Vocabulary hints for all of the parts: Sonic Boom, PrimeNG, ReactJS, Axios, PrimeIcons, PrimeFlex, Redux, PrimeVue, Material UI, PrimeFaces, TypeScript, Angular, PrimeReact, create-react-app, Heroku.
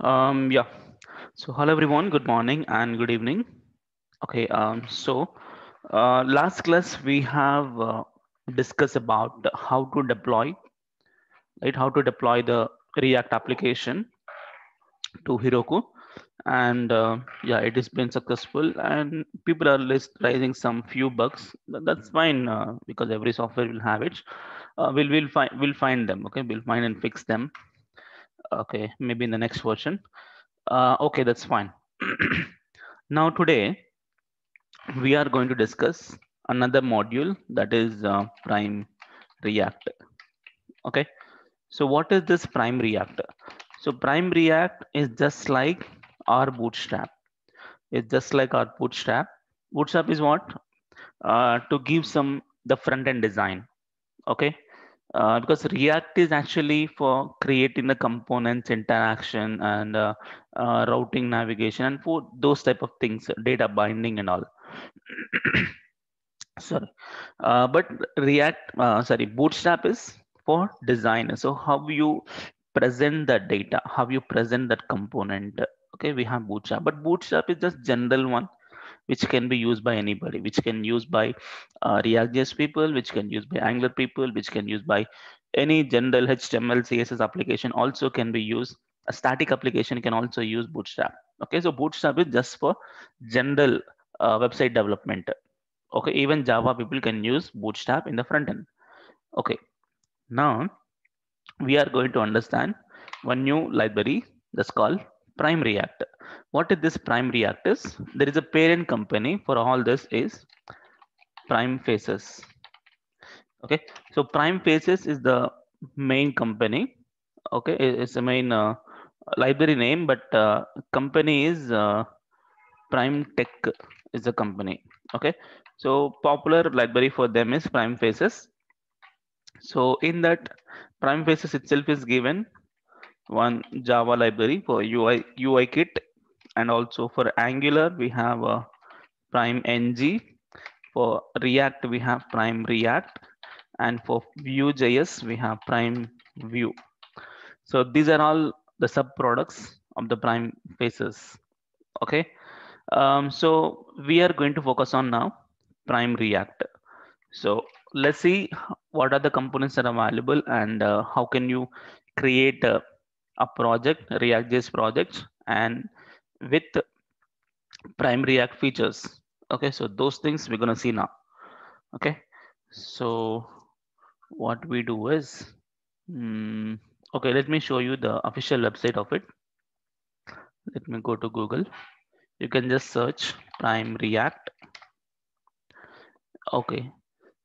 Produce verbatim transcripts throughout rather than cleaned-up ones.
um yeah so hello everyone, good morning and good evening. Okay, um so uh, last class we have uh, discussed about how to deploy right how to deploy the React application to Heroku, and uh, yeah, it has been successful and people are list raising some few bugs. That's fine, uh, because every software will have it. Uh, we'll we'll find we'll find them. Okay, we'll find and fix them. Okay, maybe in the next version. Uh, okay, that's fine. Now today we are going to discuss another module, that is uh, Prime React. Okay, so what is this Prime React? So Prime React is just like our Bootstrap. It's just like our Bootstrap. Bootstrap is what? Uh, to give some the front end design. Okay, uh, because React is actually for creating the components, interaction, and uh, uh, routing, navigation, and for those type of things, data binding and all. Sorry, uh, but React, uh, sorry, Bootstrap is for design. So how you present the data, how you present that component. Okay, we have Bootstrap, but Bootstrap is just general one, which can be used by anybody, which can used by uh, React J S people, which can used by Angular people, which can used by any general H T M L C S S application. Also can be used, a static application can also use Bootstrap. Okay, so Bootstrap is just for general uh, website development. Okay, even Java people can use Bootstrap in the front end. Okay, now we are going to understand one new library that's called Prime React. What is this Prime React is? There is a parent company for all this is PrimeFaces. Okay, so PrimeFaces is the main company. Okay, it's the main uh, library name, but uh, company is uh, Prime Tech is the company. Okay, so popular library for them is PrimeFaces. So in that PrimeFaces itself is given one Java library for U I U I kit, and also for Angular we have a PrimeNG, for React we have PrimeReact, and for Vue J S we have PrimeVue. So these are all the sub products of the PrimeFaces. Okay, um, so we are going to focus on now Prime React. So let's see what are the components that are available, and uh, how can you create a a project, React J S project, and with Prime React features. Okay, so those things we're gonna see now. Okay, so what we do is, um, okay, let me show you the official website of it. Let me go to Google. You can just search Prime React. Okay,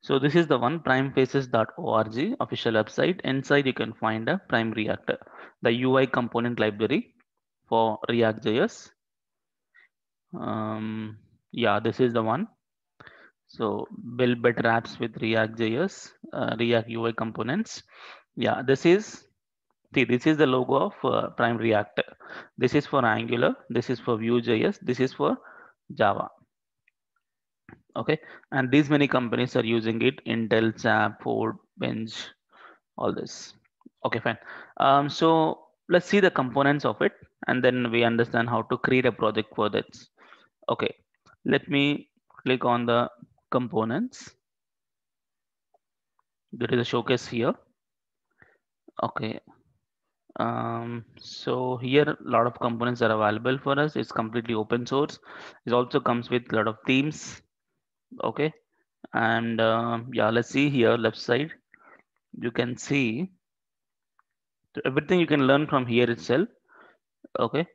so this is the one, primefaces dot org official website. Inside you can find a Prime React, the U I component library for React J S. Um, yeah, this is the one. So build better apps with React J S, uh, React U I components. Yeah, this is see this is the logo of uh, Prime React. This is for Angular. This is for Vue J S. This is for Java. Okay, and these many companies are using it: Intel, S A P, Ford, Bench, all this. Okay, fine. Um, so let's see the components of it, and then we understand how to create a project for that. Okay, let me click on the components. There is a showcase here. Okay, um, so here a lot of components are available for us. It's completely open source. It also comes with a lot of themes. Okay, and uh, yeah, let's see here left side. You can see everything you can learn from here itself. Okay,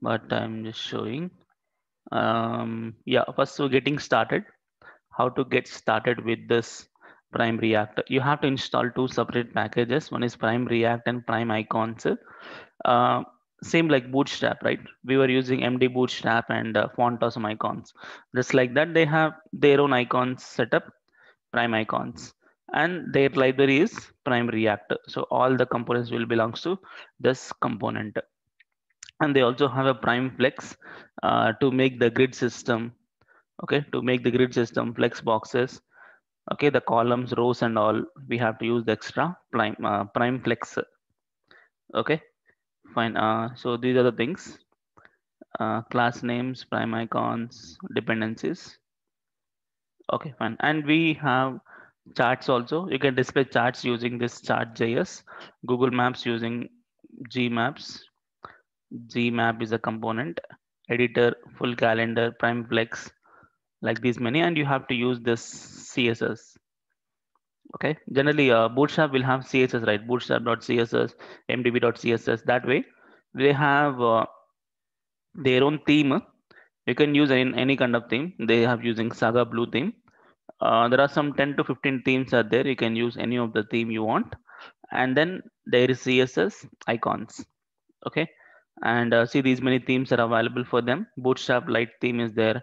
but I'm just showing. Um, yeah, first so getting started. How to get started with this Prime React? You have to install two separate packages. One is Prime React and PrimeIcons. Uh, same like Bootstrap, right? We were using M D Bootstrap and uh, font awesome icons. Just like that, they have their own icons set up, PrimeIcons. And their library is Prime React. So all the components will belong to this component. And they also have a PrimeFlex uh, to make the grid system. Okay, to make the grid system, flex boxes. Okay, the columns, rows, and all. We have to use the extra Prime uh, PrimeFlex. Okay, fine. Uh, so these are the things: uh, class names, prime icons, dependencies. Okay, fine. And we have charts also. You can display charts using this chart.js, Google Maps using Gmaps. Gmap is a component, editor, full calendar, PrimeFlex, like these many, and you have to use this C S S. Okay, generally uh, Bootstrap will have C S S, right? Bootstrap.css, M D B.css. That way they have uh, their own theme. You can use in any kind of theme. They have using Saga Blue theme. Uh, there are some ten to fifteen themes are there. You can use any of the theme you want. And then there is C S S icons. Okay. And uh, see, these many themes are available for them. Bootstrap Lite theme is there.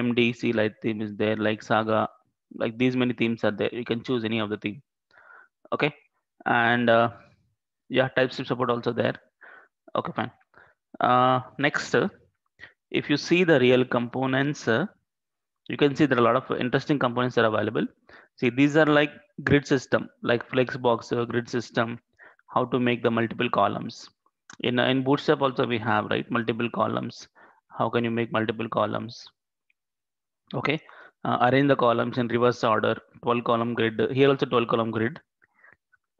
M D C Lite theme is there. Like Saga, like these many themes are there. You can choose any of the theme. Okay. And uh, yeah, TypeScript support also there. Okay, fine. Uh, next, uh, if you see the real components, uh, you can see there are a lot of interesting components that are available. See, these are like grid system, like Flexbox, uh, grid system, how to make the multiple columns. In, in Bootstrap also we have, right, multiple columns. How can you make multiple columns? Okay, uh, arrange the columns in reverse order, twelve column grid. Here also twelve column grid,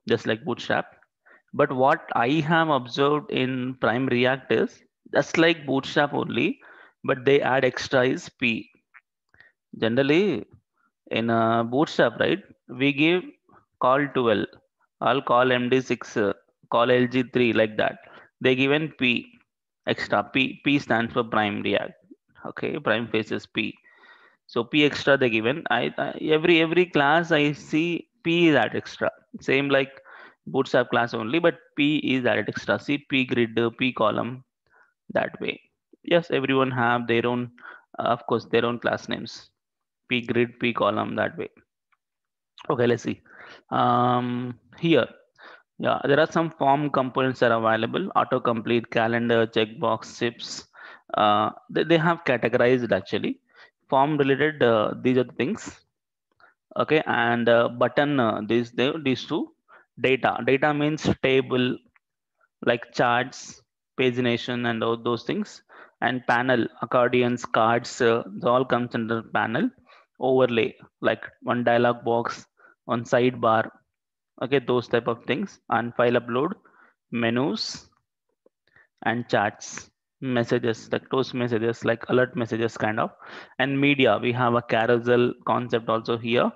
just like Bootstrap. But what I have observed in Prime React is just like Bootstrap only, but they add extra is P. Generally in uh, Bootstrap, right, we give call twelve, I'll call M D six, uh, call L G three, like that. They given P extra. P P stands for Prime React. Okay, Prime Faces P. So P extra they given. I, I every every class I see P is added extra. Same like Bootstrap class only, but P is added extra. See, P grid, P column. That way, yes, everyone have their own, uh, of course, their own class names. P grid, P column. That way. Okay, let's see. Um, here. Yeah, there are some form components that are available. Autocomplete, calendar, checkbox, chips. Uh, they, they have categorized actually. Form related, uh, these are the things. Okay, and uh, button, uh, these, they, these two. Data. Data means table, like charts, pagination, and all those things. And panel, accordions, cards, uh, they all comes under panel. Overlay, like one dialog box, one sidebar. Okay, those type of things. And file upload, menus, and charts, messages, like toast messages, like alert messages kind of. And media, we have a carousel concept also here.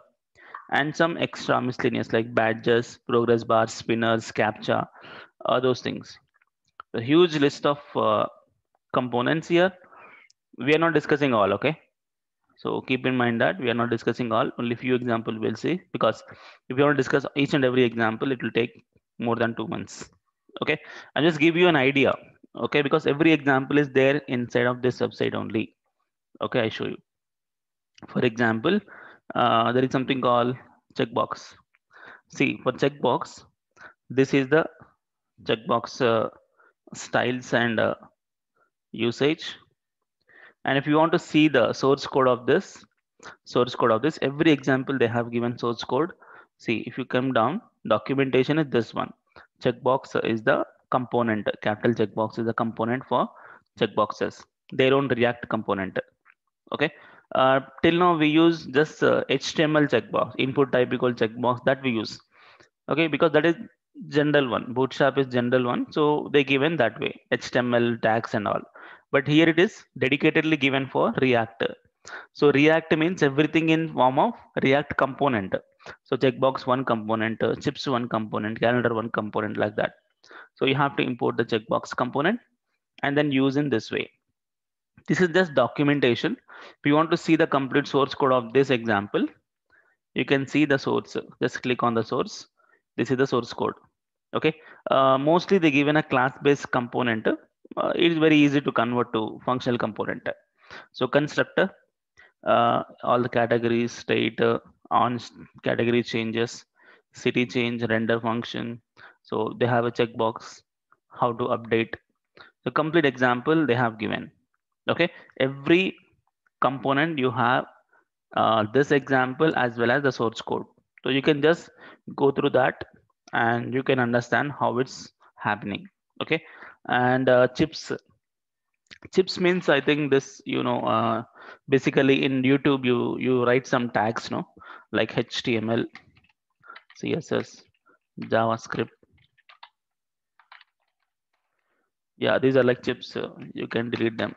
And some extra miscellaneous like badges, progress bars, spinners, captcha, uh, those things. A huge list of uh, components here. We are not discussing all, okay? So keep in mind that we are not discussing all, only few examples we'll see, because if you want to discuss each and every example, it will take more than two months. Okay, I'll just give you an idea. Okay, because every example is there inside of this website only. Okay, I show you. For example, uh, there is something called checkbox. See, for checkbox, this is the checkbox uh, styles and uh, usage. And if you want to see the source code of this, source code of this, every example they have given source code. See, if you come down, documentation is this one. Checkbox is the component. Capital checkbox is the component for checkboxes. Their own React component. Okay. Uh, till now we use just uh, H T M L checkbox, input type equal checkbox, that we use. Okay, because that is general one. Bootstrap is general one, so they given that way. H T M L tags and all. But here it is dedicatedly given for React. So React means everything in form of React component. So checkbox one component, uh, chips one component, calendar one component, like that. So you have to import the checkbox component and then use in this way. This is just documentation. If you want to see the complete source code of this example, you can see the source. Just click on the source. This is the source code. Okay. Uh, mostly they given a class-based component. Uh, it is very easy to convert to functional component. So constructor, uh, all the categories, state, uh, on category changes, city change, render function. So they have a checkbox, how to update. So complete example they have given. Okay, every component you have uh, this example as well as the source code. So you can just go through that and you can understand how it's happening. Okay. and uh, chips. Chips means, I think this, you know, uh, basically in YouTube, you, you write some tags, no, like H T M L, C S S, JavaScript. Yeah, these are like chips. Uh, you can delete them.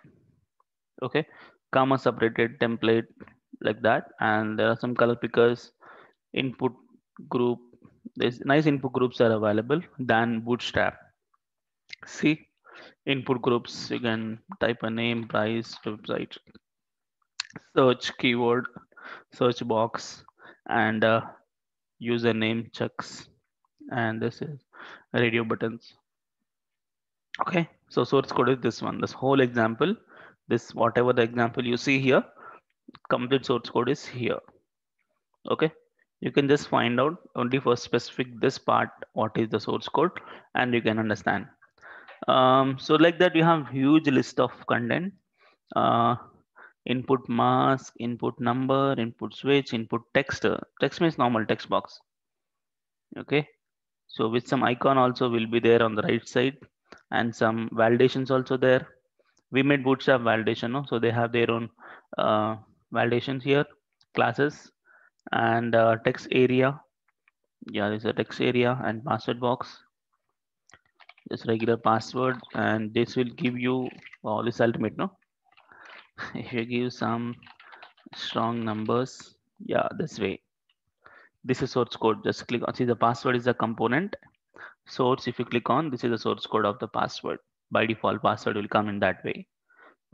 Okay, comma separated template like that. And there are some color pickers, input group. There's nice input groups are available than Bootstrap. See, input groups, you can type a name, price, website, search keyword, search box, and uh, username checks. And this is radio buttons. Okay, so source code is this one. This whole example, this whatever the example you see here, complete source code is here. Okay, you can just find out only for specific this part what is the source code, and you can understand. Um, so like that, you have huge list of content, uh, input mask, input number, input switch, input text. Text means normal text box. Okay, so with some icon also will be there on the right side, and some validations also there. We made Bootstrap validation, no? So they have their own uh, validations here, classes, and uh, text area. Yeah, there's a text area and password box. Just regular password, and this will give you all this ultimate, no? If you give some strong numbers, yeah, this way. This is source code. Just click on, see, the password is a component. Source, if you click on, this is the source code of the password. By default, password will come in that way.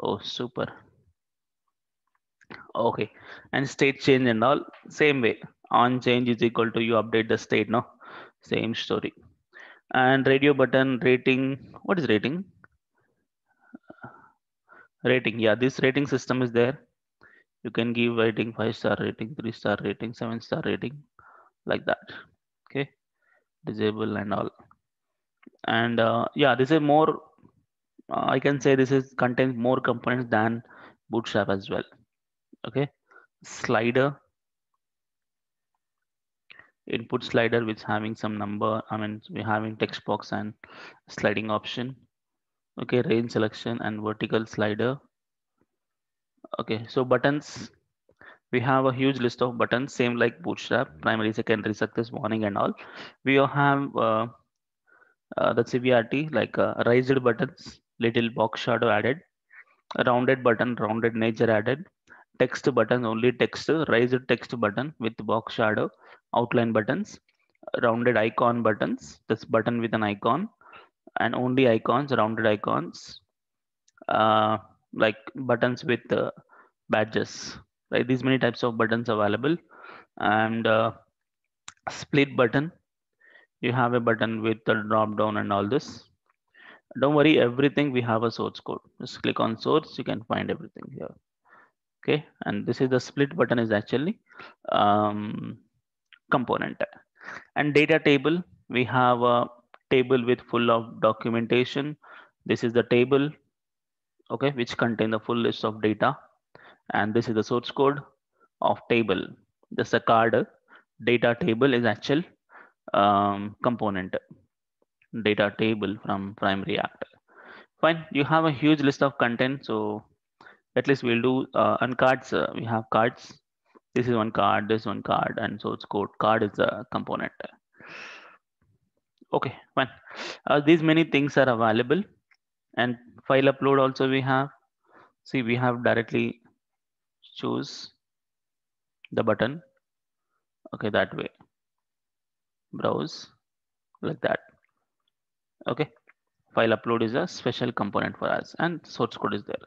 Oh, super. Okay, and state change and all, same way. On change is equal to you update the state, no? Same story. And radio button rating, what is rating? Rating, yeah, this rating system is there. You can give rating, five star rating, three star rating, seven star rating, like that. Okay, disable and all. And uh, yeah, this is more, uh, I can say this is contains more components than Bootstrap as well. Okay, slider, input slider, which having some number, I mean, we're having text box and sliding option. Okay, range selection and vertical slider. Okay, so buttons, we have a huge list of buttons, same like Bootstrap, primary, secondary, success, warning and all. We have uh, uh, the C B R T, like uh, raised buttons, little box shadow added, rounded button, rounded nature added, text button, only text, raised text button with box shadow, outline buttons, rounded icon buttons, this button with an icon, and only icons, rounded icons, uh, like buttons with uh, badges. Right, these many types of buttons available. And uh, split button, you have a button with the drop down and all this. Don't worry, everything we have a source code. Just click on source, you can find everything here. Okay, and this is the split button is actually um, component. And data table, we have a table with full of documentation. This is the table, okay, which contain the full list of data. And this is the source code of table. This is a card. Data table is actual um, component. Data table from PrimeReact. Fine. You have a huge list of content. So at least we'll do uh, and cards. Uh, we have cards. This is one card. This one card. And source code card is a component. Okay. Fine. Uh, these many things are available. And file upload also we have. See, we have directly. Choose the button, okay, that way, browse like that. Okay, file upload is a special component for us, and source code is there.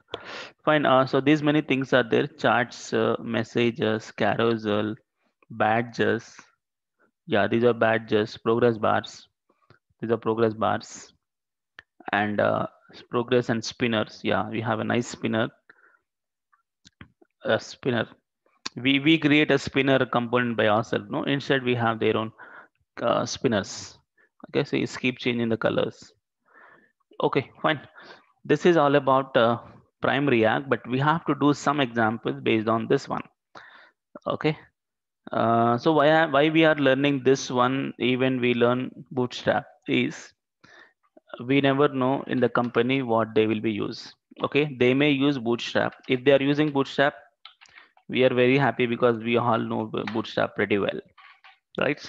Fine, uh, so these many things are there, charts, uh, messages, carousel, badges. Yeah, these are badges, progress bars. These are progress bars, and uh, progress and spinners. Yeah, we have a nice spinner. A spinner, we we create a spinner component by ourselves, no? Instead we have their own uh, spinners. Okay, so it's keep changing the colors. Okay, fine. This is all about uh, PrimeReact, but we have to do some examples based on this one. Okay, uh, so why why we are learning this one even we learn Bootstrap is we never know in the company what they will be use. Okay, they may use Bootstrap. If they are using Bootstrap, we are very happy because we all know Bootstrap pretty well, right?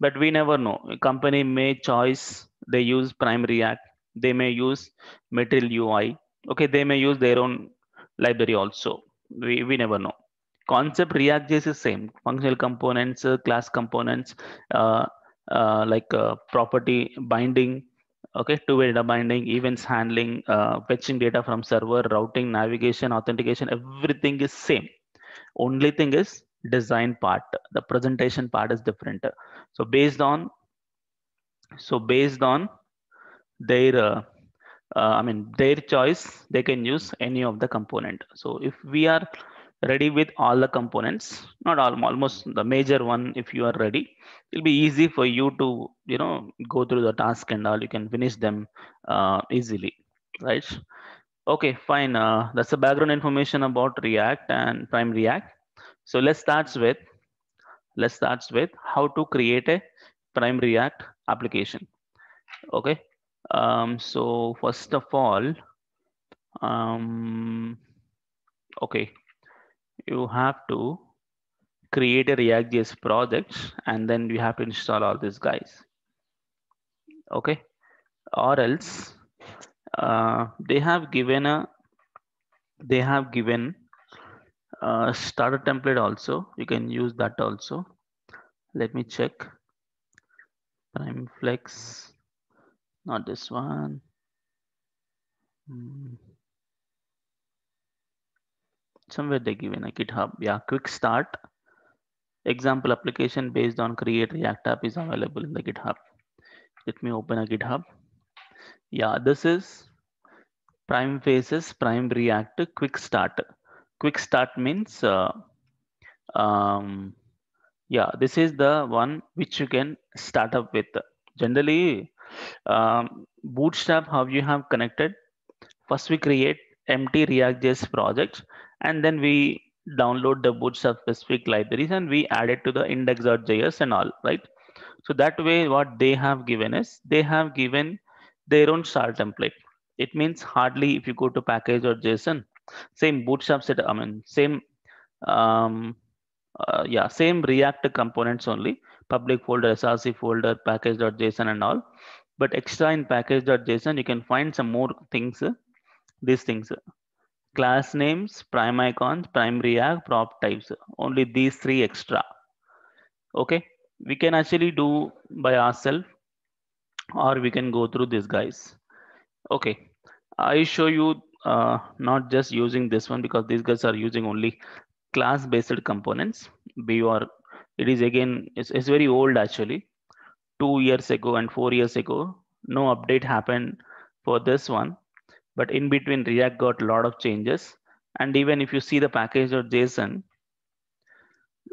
But we never know. A company may choose, they use PrimeReact, they may use Material U I. Okay, they may use their own library also. We, we never know. Concept React J S is same. Functional components, uh, class components, uh, uh, like uh, property binding, okay, two-way data binding, events handling, uh, fetching data from server, routing, navigation, authentication, everything is same. Only thing is design part, the presentation part is different. So based on, so based on their, uh, uh, I mean, their choice, they can use any of the component. So if we are ready with all the components, not all, almost the major one, if you are ready, it'll be easy for you to, you know, go through the task and all, you can finish them uh, easily, right? Okay, fine. Uh, that's the background information about React and PrimeReact. So let's start with, let's start with how to create a PrimeReact application. Okay. Um, so first of all, um, okay, you have to create a React J S project, and then you have to install all these guys. Okay, or else. Uh, they have given a they have given a starter template also, you can use that also. Let me check. PrimeFlex, not this one. hmm. Somewhere they given a GitHub, yeah, quick start example application based on create React app is available in the GitHub. Let me open a GitHub. Yeah, this is PrimeFaces, PrimeReact, Quick Start. Quick Start means, uh, um, yeah, this is the one which you can start up with. Generally, um, Bootstrap, how you have connected. First, we create empty React J S project, and then we download the Bootstrap specific libraries and we add it to the index dot J S and all, right? So that way, what they have given is, they have given their own start template. It means hardly if you go to package or JSON, same Bootstrap set, I mean, same, um, uh, yeah, same React components only, public folder, S R C folder, package dot J S O N and all. But extra in package dot J S O N, you can find some more things, uh, these things, uh, class names, PrimeIcons, PrimeReact, prop types, uh, only these three extra. Okay, we can actually do by ourselves, or we can go through these guys. Okay, I show you uh, not just using this one, because these guys are using only class based components. B U R, it is again, it's, it's very old actually, two years ago and four years ago, no update happened for this one. But in between React got a lot of changes. And even if you see the package dot J S O N,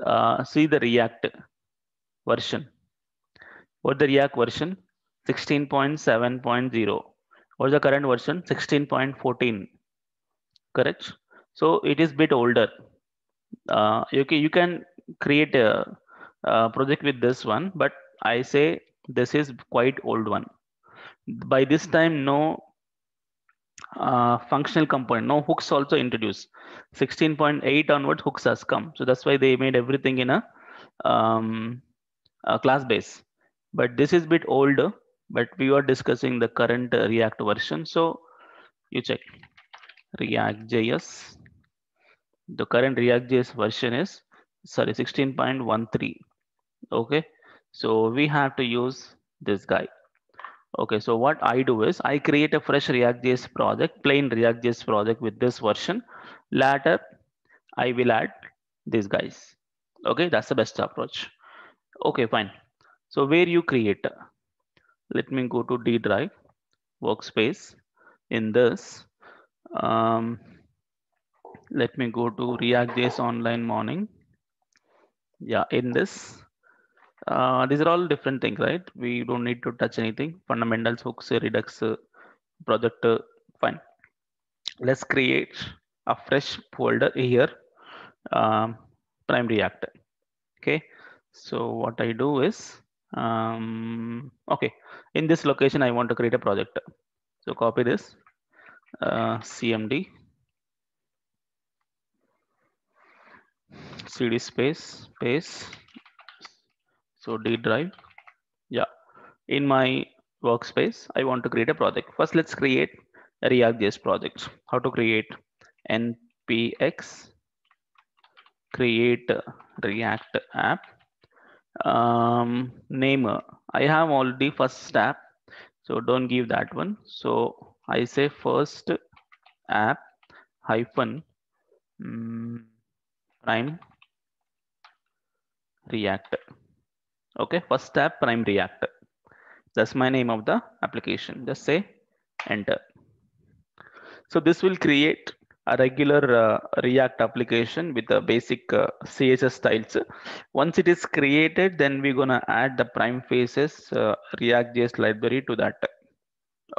uh, see the React version. What the React version? sixteen point seven point zero. What's the current version? sixteen point fourteen. Correct. So it is a bit older. Uh, okay, you can create a, a project with this one, but I say this is quite old one. By this time, no uh, functional component, no hooks also introduced. sixteen point eight onward hooks has come. So that's why they made everything in a, um, a class base. But this is a bit older. But we are discussing the current uh, React version. So you check React J S. The current React J S version is, sorry, sixteen point one three. Okay. So we have to use this guy. Okay. So what I do is I create a fresh React J S project, plain React J S project with this version. Later, I will add these guys. Okay. That's the best approach. Okay, fine. So where you create, let me go to D drive, workspace. In this, um, let me go to React J S online morning. Yeah, in this, uh, these are all different things, right? We don't need to touch anything. Fundamentals, hooks, Redux, uh, project, uh, fine. Let's create a fresh folder here, um, PrimeReact. Okay, so what I do is Um, okay, in this location, I want to create a project. So copy this uh, C M D, C D space, space, so D drive. Yeah, in my workspace, I want to create a project. First, let's create a React J S project. How to create? N P X create React app. Um, name, I have already first app, so don't give that one. So I say first app hyphen um, Prime React. Okay, first app Prime React. That's my name of the application. Just say enter. So this will create a regular uh, React application with the basic uh, C S S styles. Once it is created, then we're gonna add the PrimeFaces uh, React J S library to that.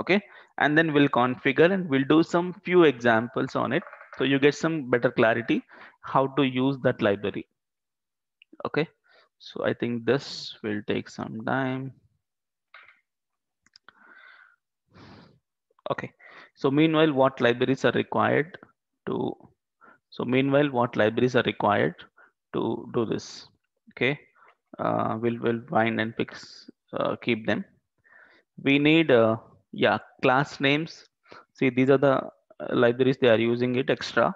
Okay, and then we'll configure and we'll do some few examples on it, so you get some better clarity how to use that library. Okay, so I think this will take some time. Okay, so meanwhile, what libraries are required? To, so meanwhile what libraries are required to do this? Okay, uh, we'll we'll find and pick, uh, keep them. We need uh, yeah class names. See, these are the libraries they are using it extra,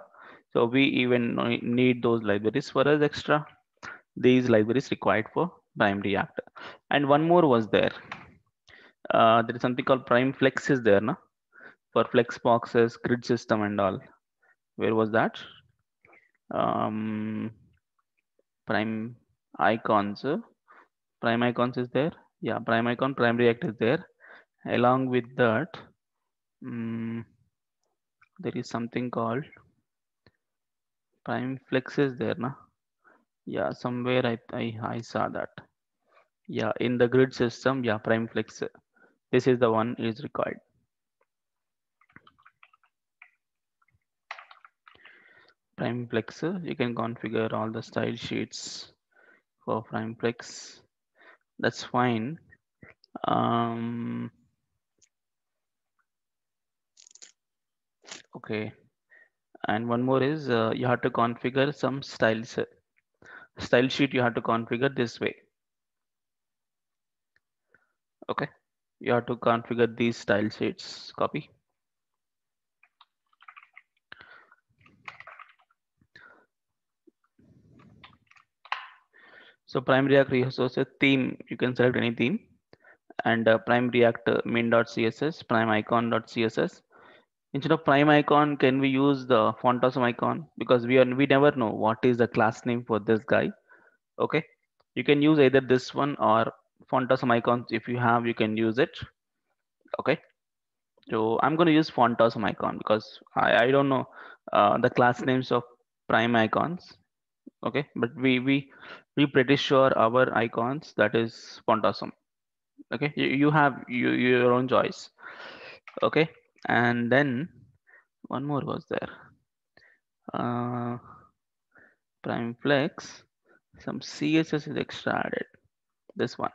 so we even need those libraries for us extra. These libraries required for Prime React. And one more was there. Uh, there is something called PrimeFlex is there, na? For flex boxes, grid system and all. Where was that? Um, Prime icons. Prime icons is there. Yeah, Prime icon, Prime React is there. Along with that, um, there is something called Prime Flex is there, na? Yeah, somewhere I, I I saw that. Yeah, in the grid system. Yeah, Prime Flex. This is the one is required. PrimeFlex, you can configure all the style sheets for PrimeFlex. That's fine. Um, okay, and one more is uh, you have to configure some styles. Style sheet you have to configure this way. Okay, you have to configure these style sheets. Copy. So Prime React resources theme, you can select any theme, and uh, Prime React uh, main.css, Prime icon.css. Instead of Prime icon, can we use the Fontosum icon? Because we are we never know what is the class name for this guy. Okay, you can use either this one or Fontosum icons. If you have, you can use it. Okay, so I'm going to use Fontosum icon because I I don't know uh, the class names of Prime icons. Okay, but we we we pretty sure our icons, that is Fontosum. Okay, you, you have you, your own choice. Okay, and then one more was there. Uh, PrimeFlex, some C S S is extra added. This one.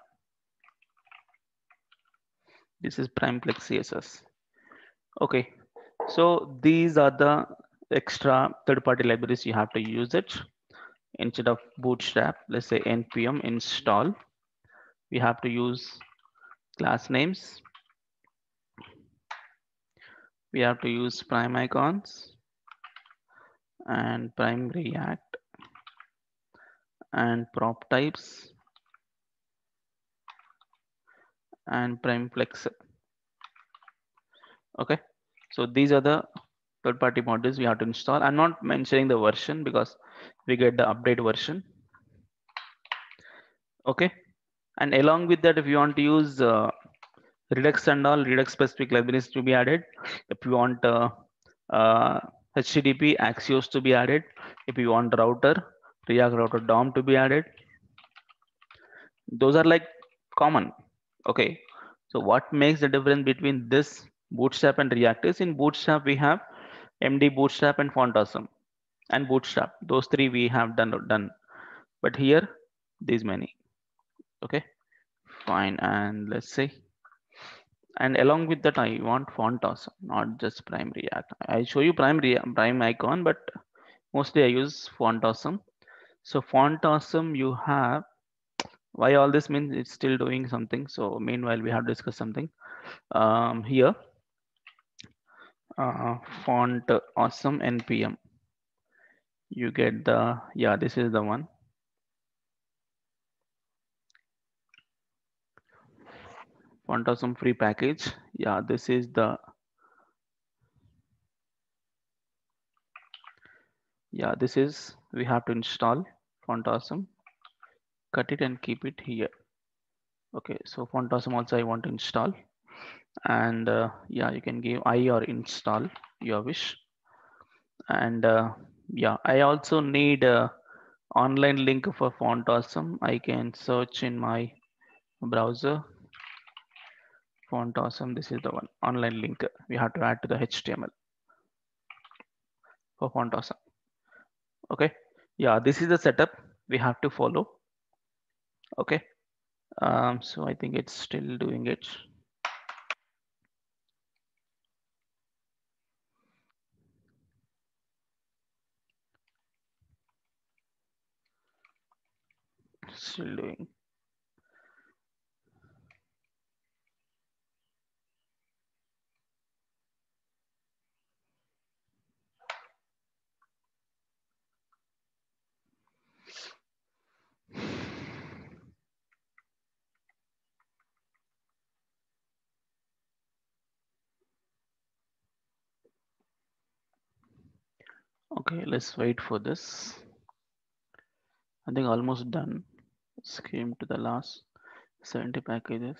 This is PrimeFlex C S S. Okay, so these are the extra third-party libraries you have to use it. Instead of bootstrap, let's say npm install. We have to use class names. We have to use Prime icons and Prime React and prop types and PrimeFlex. Okay, so these are the third-party modules we have to install. I'm not mentioning the version because we get the update version. Okay, and along with that, if you want to use uh, Redux and all, Redux specific libraries to be added. If you want uh, uh, H T T P Axios to be added. If you want router, React router D O M to be added. Those are like common. Okay, so what makes the difference between this Bootstrap and React is, in Bootstrap we have M D Bootstrap and Fontosum and Bootstrap. Those three we have done done, but here these many. Okay, fine. And let's see. And along with that, I want font also, not just Prime React. I show you Prime React, Prime icon, but mostly I use font awesome. So font awesome, you have why all this means it's still doing something. So meanwhile, we have discussed something um, here. Uh, font awesome N P M. You get the yeah. This is the one. Font awesome free package. Yeah, this is the yeah. This is we have to install font awesome. Cut it and keep it here. Okay, so font awesome also I want to install, and uh, yeah, you can give I or install your wish, and uh, yeah, I also need a online link for font awesome. I can search in my browser. Font awesome, this is the one online link we have to add to the H T M L for font awesome. Okay, yeah, this is the setup we have to follow. Okay, um, so I think it's still doing it. Still doing. Okay, let's wait for this. I think almost done. Let's came to the last seventy packages.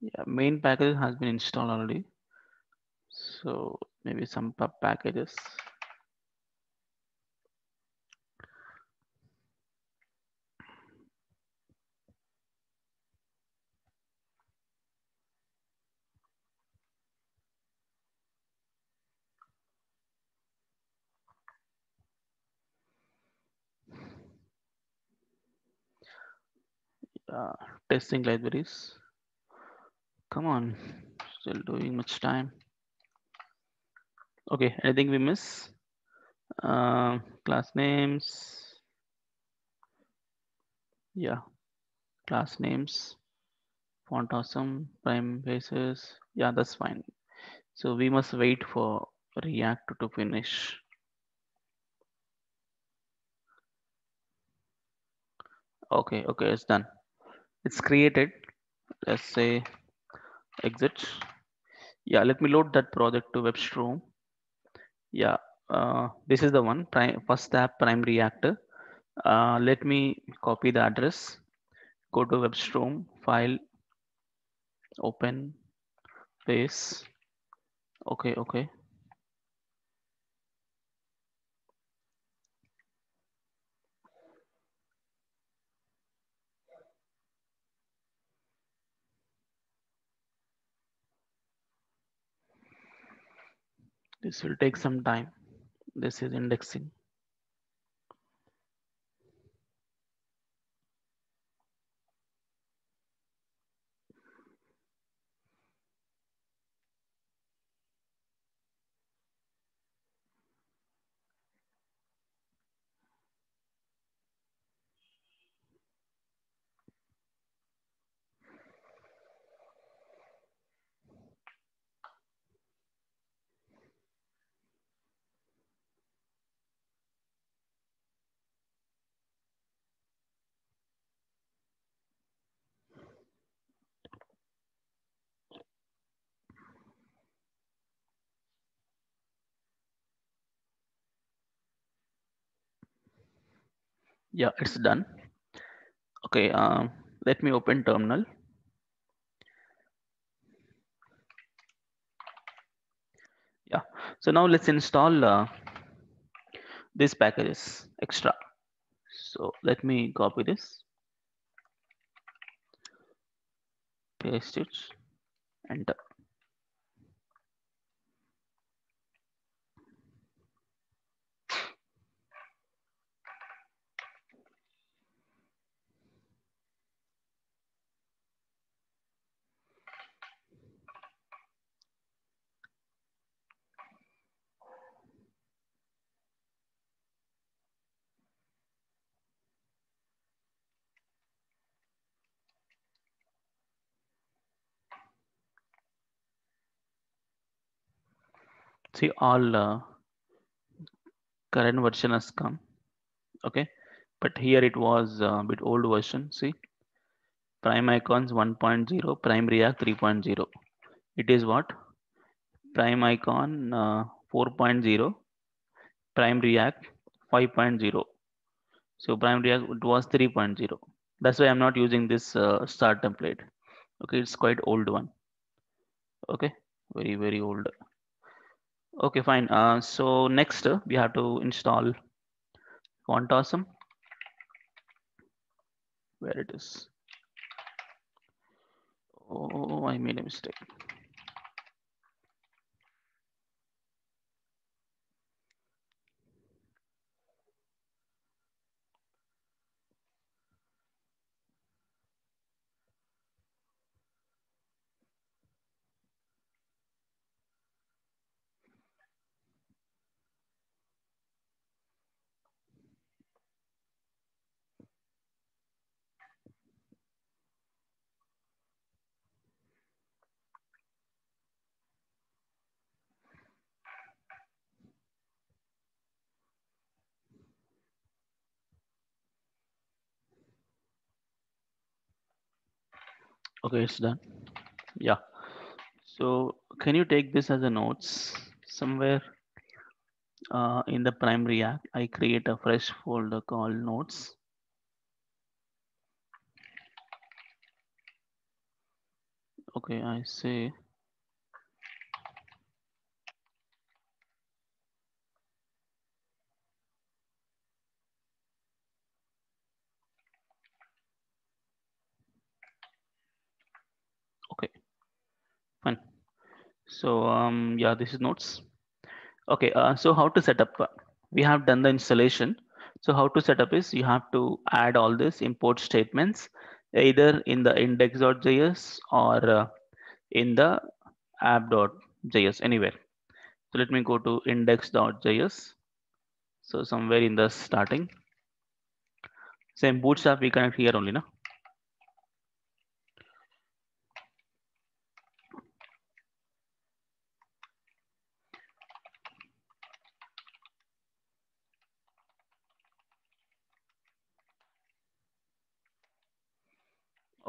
Yeah, main package has been installed already. So maybe some pub packages. Uh, testing libraries. Come on, still doing much time. Okay, anything we miss? Uh, class names. Yeah, class names. Font awesome, PrimeFaces. Yeah, that's fine. So we must wait for React to finish. Okay, okay, it's done. It's created. Let's say exit. Yeah, let me load that project to WebStream. Yeah, uh, this is the one. Prime, first app Prime React. Uh, let me copy the address. Go to WebStream file. Open paste. Okay, okay. This will take some time. This is indexing. Yeah, it's done. Okay, um, let me open terminal. Yeah, so now let's install uh, these packages extra. So let me copy this, paste it, enter. see all uh, current version has come, okay, but here it was a bit old version. See, PrimeIcons one point zero, PrimeReact three point zero. It is what? PrimeIcon uh, four point zero, PrimeReact five point zero. So PrimeReact it was three point zero. That's why I'm not using this uh, star template. Okay, it's quite old one. Okay, very very old. Okay, fine. Uh, so next uh, we have to install Quantawesome. Where it is? Oh, I made a mistake. Okay, it's done. Yeah. So can you take this as a notes somewhere uh, in the PrimeReact? I create a fresh folder called notes. Okay, I say fine. So um, yeah, this is notes. Okay, uh, so how to set up? We have done the installation. So how to set up is you have to add all this import statements either in the index.js or uh, in the app.js, anywhere. So let me go to index.js. So somewhere in the starting. Same bootstrap we connect here only, no?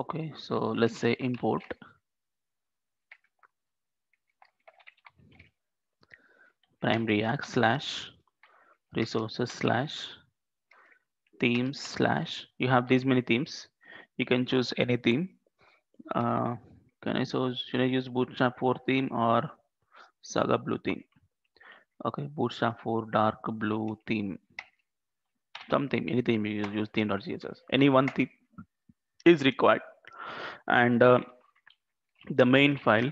Okay, so let's say import PrimeReact slash resources slash themes slash. You have these many themes. You can choose any theme. Uh, can I so should I use Bootstrap four theme or Saga Blue theme? Okay, Bootstrap four dark blue theme. Some theme, any theme you use, use theme.css. Any one theme is required. And uh, the main file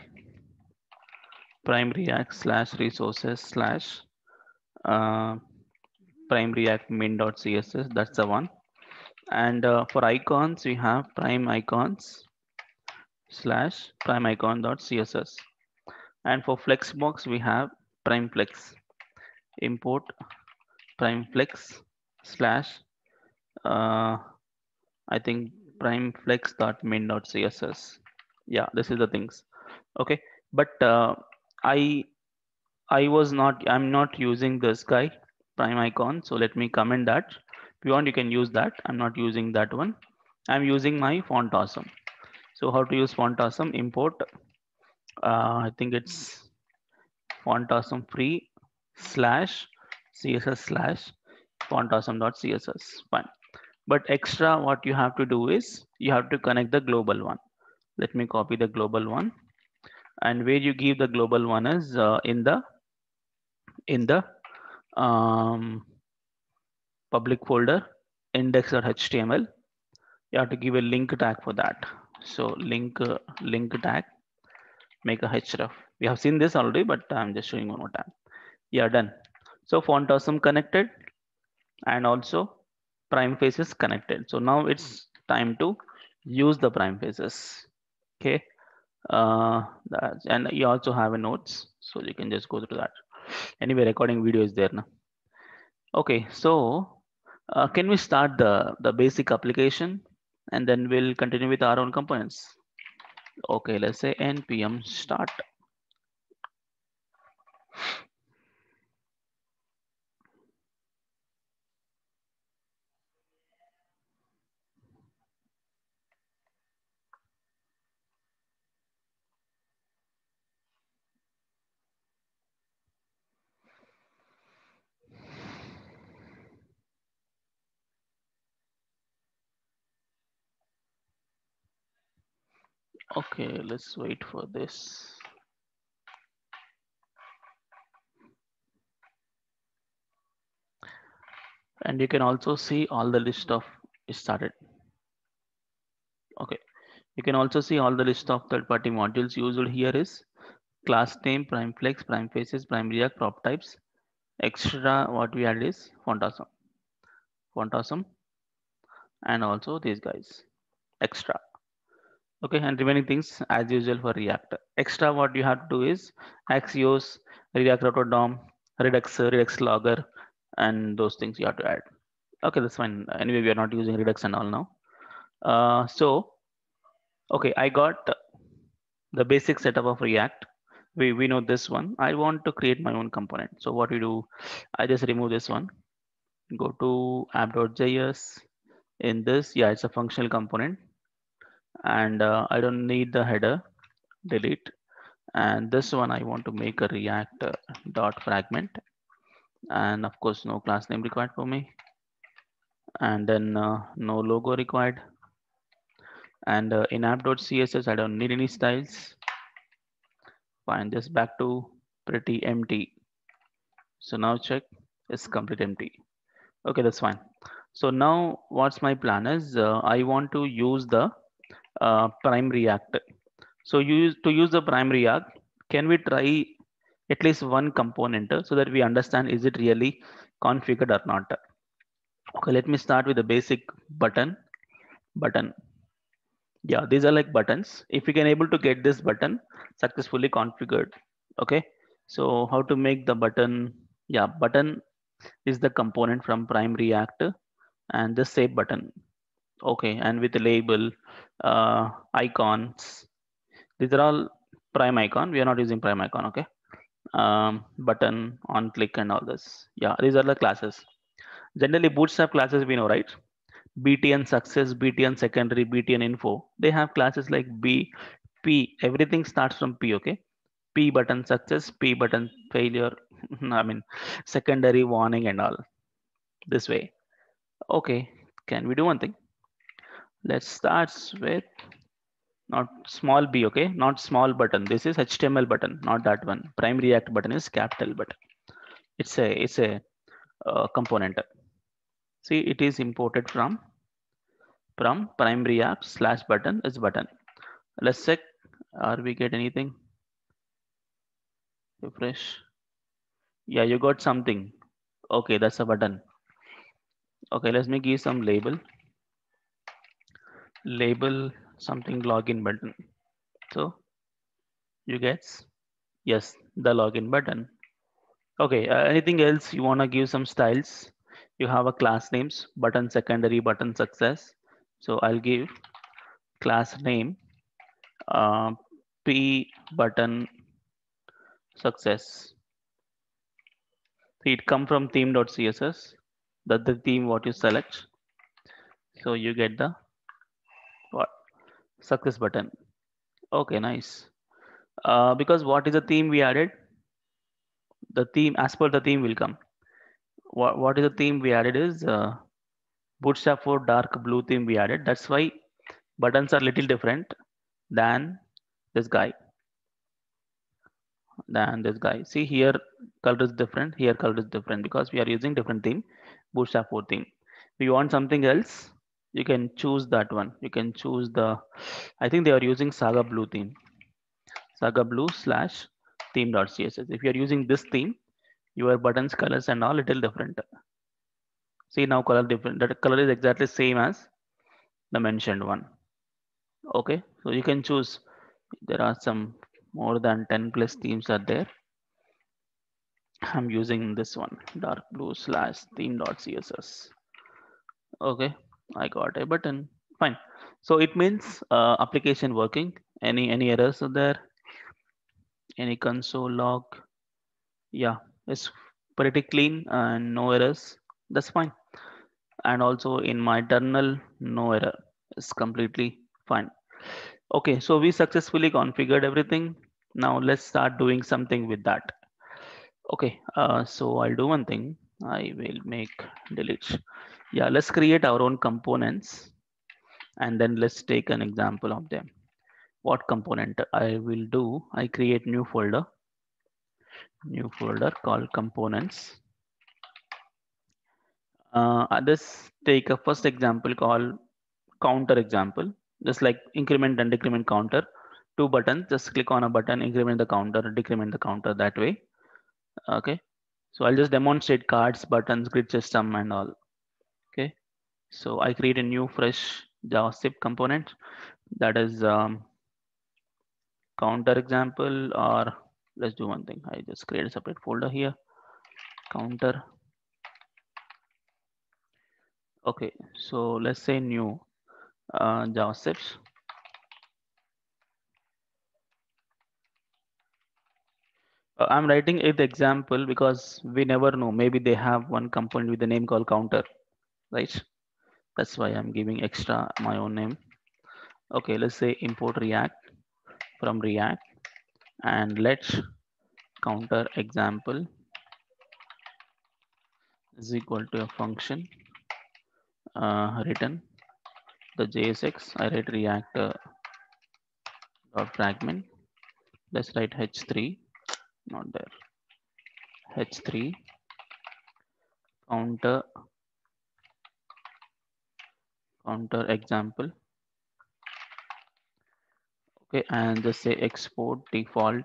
PrimeReact slash resources slash uh, PrimeReact min.css, that's the one. And uh, for icons we have PrimeIcons slash PrimeIcon.css. And for flexbox we have PrimeFlex, import PrimeFlex slash uh, I think PrimeFlex.min.css. Yeah, this is the things. Okay, but uh, I I was not I'm not using this guy PrimeIcon. So let me comment that. If you want, you can use that. I'm not using that one. I'm using my Fontawesome. So how to use Fontawesome? Import. Uh, I think it's Fontawesome free slash css slash Fontawesome.css. Fine. But extra what you have to do is you have to connect the global one. Let me copy the global one, and where you give the global one is uh, in the in the um, public folder index.html. You have to give a link tag for that. So link uh, link tag, make a href. We have seen this already, but I'm just showing one more time. Yeah, done. So Fontawesome connected, and also PrimeFaces connected. So now it's time to use the PrimeFaces. Okay, uh, that's, and you also have a notes, so you can just go through that. Anyway, recording video is there now. Okay, so uh, can we start the the basic application, and then we'll continue with our own components? Okay, let's say npm start. Okay, let's wait for this. And you can also see all the list of started. Okay, you can also see all the list of third-party modules used here is class name, PrimeFlex, PrimeFaces, PrimeReact, prop types. Extra what we add is Fontasm, Fontasm, and also these guys extra. Okay, and remaining things as usual for React. Extra what you have to do is Axios, React Router D O M, Redux, Redux Logger, and those things you have to add. Okay, that's fine. Anyway, we are not using Redux and all now. Uh, so, okay, I got the basic setup of React. We, we know this one. I want to create my own component. So what we do, I just remove this one. Go to app.js. In this, yeah, it's a functional component. And uh, I don't need the header. Delete. And this one, I want to make a React dot fragment. And of course, no class name required for me. And then uh, no logo required. And uh, in app.css, I don't need any styles. Fine, just back to pretty empty. So now check, it's complete empty. Okay, that's fine. So now what's my plan is uh, I want to use the uh, Prime React. So use to use the Prime React, can we try at least one component so that we understand is it really configured or not? Okay, let me start with the basic button. Button. Yeah, these are like buttons. If we can able to get this button successfully configured. Okay, so how to make the button? Yeah, button is the component from Prime React and the save button. Okay, and with the label, uh, icons. These are all Prime icon. We are not using Prime icon. Okay, um, button on click and all this. Yeah, these are the classes. Generally, Bootstrap classes we know, right? B T N success, B T N secondary, B T N info. They have classes like B, P. Everything starts from P. Okay, P button success, P button failure. I mean, secondary warning and all. This way. Okay, can we do one thing? Let's start with not small b. Okay, not small button. This is H T M L button, not that one. Prime React button is capital button. It's a it's a uh, component. See, it is imported from from Prime React slash button is button. Let's check. Are we get anything? Refresh. Yeah, you got something. Okay, that's a button. Okay, let me give some label. Label something login button. So you get yes the login button. Okay, uh, anything else you wanna give some styles? You have a class names, button secondary, button success. So I'll give class name uh, P button success. So it come from theme.css. That's the theme what you select. So you get the what success button. Okay, nice. Uh, because what is the theme we added? The theme as per the theme will come. What, what is the theme we added is uh, Bootstrap for dark blue theme we added. That's why buttons are little different than this guy. Than this guy. See here color is different. Here color is different because we are using different theme. Bootstrap for theme. If you want something else, you can choose that one. You can choose the. I think they are using Saga Blue theme. Saga Blue slash theme.css. If you are using this theme, your buttons colors and all little different. See now color different. That color is exactly same as the mentioned one. Okay, so you can choose. There are some more than ten plus themes are there. I'm using this one dark blue slash theme.css. Okay, I got a button. Fine. So it means uh, application working. Any any errors are there? Any console log? Yeah. It's pretty clean and no errors. That's fine. And also in my terminal, no error. It's completely fine. Okay, so we successfully configured everything. Now let's start doing something with that. Okay, uh, so I'll do one thing. I will make delete. Yeah, let's create our own components and then let's take an example of them. what component I will do, I create new folder, new folder called components. Uh, others take a first example called counter example, just like increment and decrement counter, two buttons, just click on a button, increment the counter, decrement the counter that way. Okay. So I'll just demonstrate cards, buttons, grid system and all. Okay. So I create a new fresh JavaScript component that is um, counter example, or let's do one thing. I just create a separate folder here, counter. Okay, so let's say new uh, JavaScript. Uh, I'm writing it example because we never know. Maybe they have one component with the name called counter, right? That's why I'm giving extra my own name. Okay, let's say import React from React and let's counter example is equal to a function. Uh, written the J S X, I write React uh, dot fragment. Let's write H three, not there. H three counter counter example. Okay, and just say export default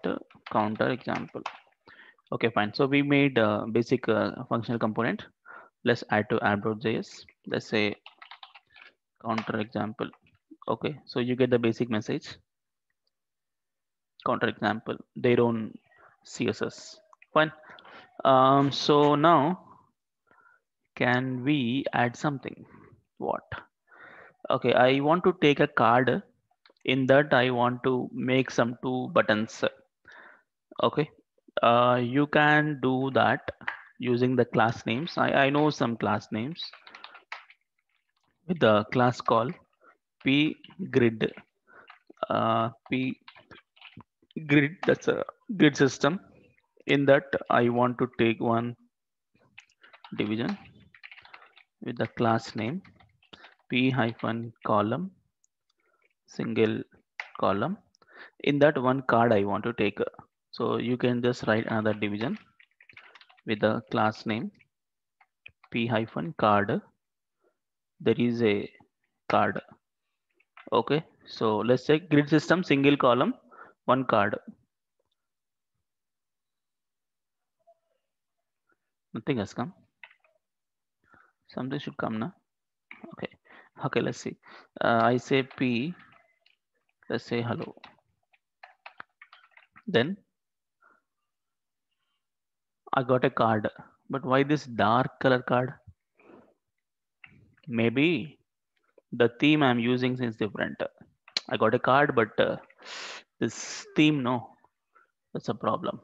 counter example. Okay, fine. So we made a basic uh, functional component. Let's add to app.js. Let's say counter example. Okay, so you get the basic message. Counter example, their own C S S. Fine. Um, so now, can we add something? What? Okay, I want to take a card. In that, I want to make some two buttons. Okay, uh, you can do that using the class names. I, I know some class names with the class call p grid, uh, p grid, that's a grid system. In that, I want to take one division with the class name p hyphen column, single column. In that one card, I want to take. So you can just write another division with the class name p hyphen card. There is a card. Okay, so let's say grid system, single column, one card, nothing has come. Something should come now. Okay, okay, let's see. uh, I say p, let's say hello, then I got a card, but why this dark color card? Maybe the theme I'm using is different. I got a card, but uh, this theme, no, that's a problem.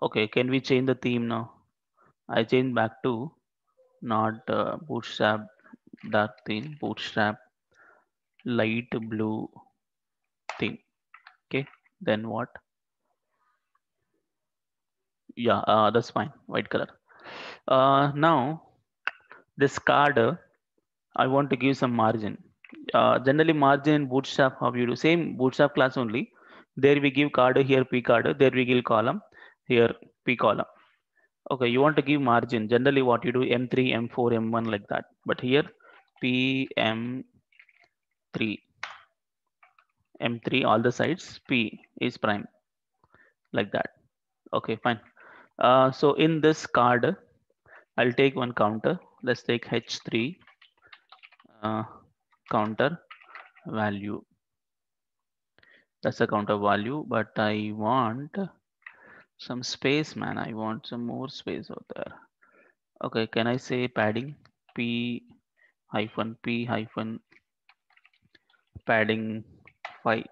Okay, can we change the theme now? I change back to not uh, bootstrap dark theme, bootstrap light blue theme. Okay, then what? Yeah, uh, that's fine, white color. Uh, now, this card, uh, I want to give some margin. Uh, generally, margin, bootstrap, how you do, same bootstrap class only. There we give card, here p card, there we give column, here p column. Okay, you want to give margin. Generally, what you do, M three, M four, M one, like that. But here, p, M three, M three, all the sides, p is prime, like that. Okay, fine. Uh, so in this card, I'll take one counter. Let's take H three uh, counter value. That's a counter value, but I want some space, man. I want some more space out there. Okay, can I say padding p hyphen p hyphen padding five?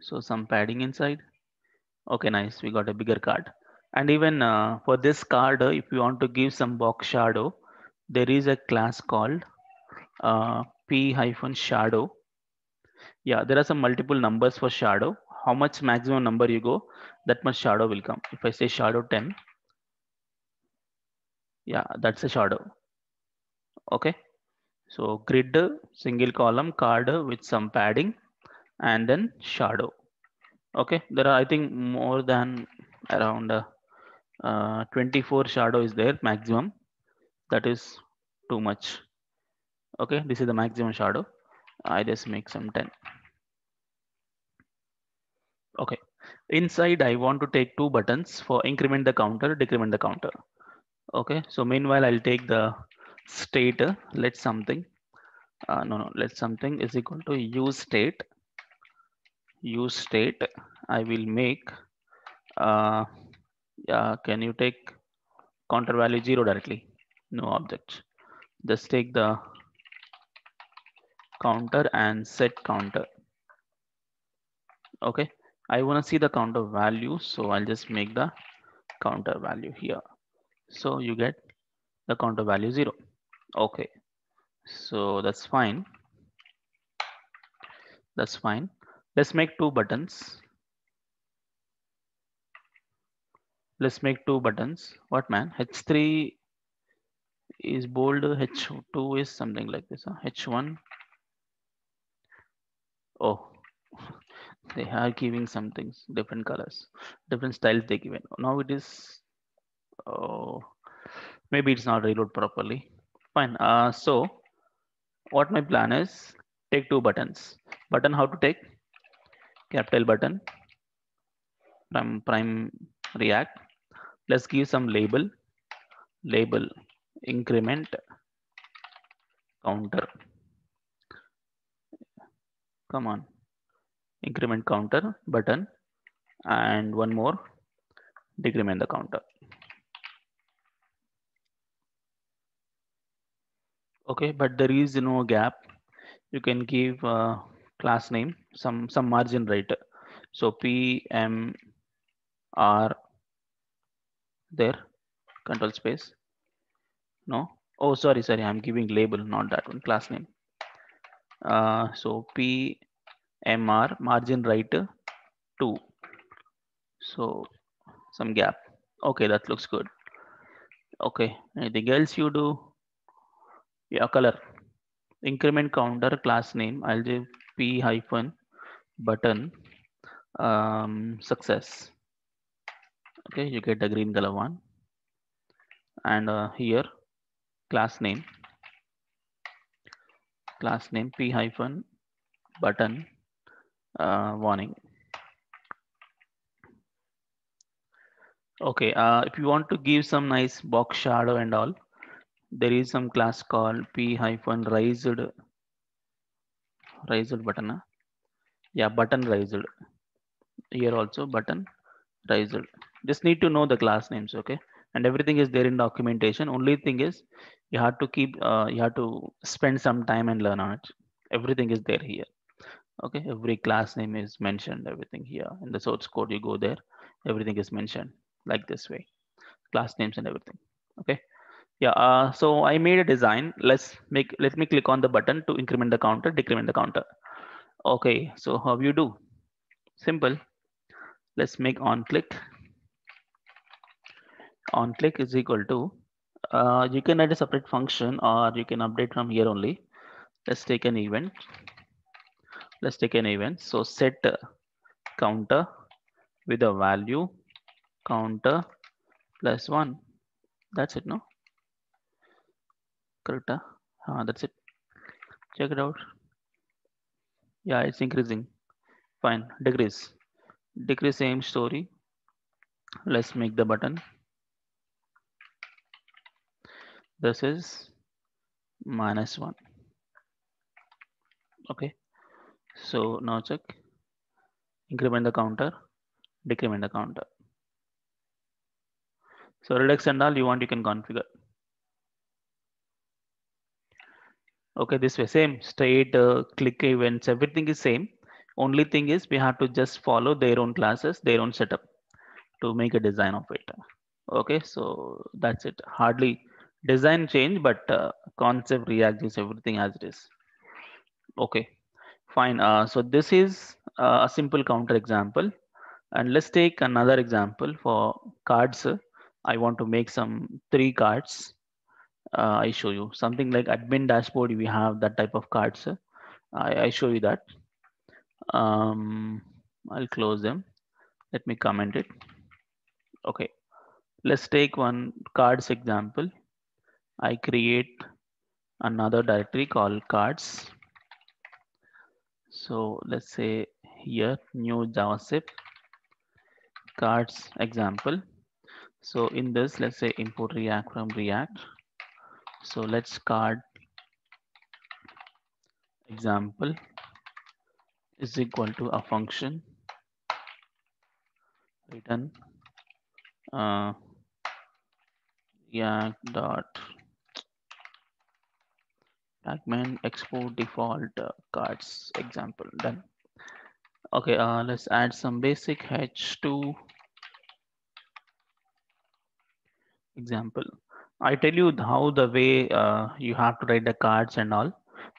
So some padding inside. Okay, nice. We got a bigger card. And even uh, for this card, uh, if you want to give some box shadow, there is a class called uh, p hyphen shadow. Yeah, there are some multiple numbers for shadow. How much maximum number you go, that much shadow will come. If I say shadow ten, yeah, that's a shadow. Okay, so grid, single column, card with some padding, and then shadow. Okay, there are I think more than around uh, uh, twenty-four shadow is there maximum. That is too much. Okay, this is the maximum shadow. I just make some ten. Okay, inside I want to take two buttons for increment the counter, decrement the counter. Okay, so meanwhile I'll take the state. Let something uh, no no let something is equal to use state. Use state I will make uh, uh, can you take counter value zero directly? No object, just take the counter and set counter. Okay, I want to see the counter value, so I'll just make the counter value here. So you get the counter value zero. Okay, so that's fine. That's fine. Let's make two buttons. Let's make two buttons. What man? H three is bold. H two is something like this. Huh? H one. Oh, they are giving some things different colors, different styles they given. Now it is. Oh, maybe it's not reload properly. Fine. Uh, so what my plan is, take two buttons. Button how to take? Capital button from Prime React. Let's give some label. Label increment counter. Come on, increment counter button, and one more, decrement the counter. Okay, but there is no gap. You can give uh, class name, some some margin, right? So P M R there, control space. No, oh sorry, sorry, I'm giving label, not that one, class name. Uh, so P M R margin right two. So some gap. Okay, that looks good. Okay, anything else you do? Yeah, color. Increment counter class name. I'll give P hyphen button um, success. Okay, you get the green color one. And uh, here class name. Class name P hyphen button uh, warning. Okay, uh, if you want to give some nice box shadow and all, there is some class called P hyphen raised raised button. Huh? Yeah, button raised. Here also button raised. Just need to know the class names, okay? And everything is there in documentation. Only thing is you have to keep uh, you have to spend some time and learn on it. Everything is there here. Okay, every class name is mentioned, everything here in the source code. You go there, everything is mentioned like this way, class names and everything. Okay, yeah, uh, so I made a design. Let's make let me click on the button to increment the counter, decrement the counter. Okay, so how you do? Simple. Let's make on click. On click is equal to uh, you can add a separate function or you can update from here only. Let's take an event. Let's take an event. So set counter with a value counter plus one. That's it, no? Correct? Ah, that's it. Check it out. Yeah, it's increasing. Fine. Decrease. Decrease, same story. Let's make the button. This is minus one. Okay, so now check, increment the counter, decrement the counter. So Redux and all you want, you can configure. Okay, this way, same state, uh, click events, everything is same. Only thing is we have to just follow their own classes, their own setup to make a design of it. Okay, so that's it. Hardly design change, but uh, concept, React, is everything as it is. Okay, fine. Uh, so this is uh, a simple counter example, and let's take another example for cards. I want to make some three cards. Uh, I show you something like admin dashboard. We have that type of cards. I, I show you that. um, I'll close them. Let me comment it. Okay, let's take one cards example. I create another directory called cards. So let's say here new JavaScript cards example. So in this, let's say import React from React. So let's card example is equal to a function return uh, React dot fragment export default uh, cards example. Done. Okay, uh, let's add some basic H two example. I tell you how the way uh, you have to write the cards and all.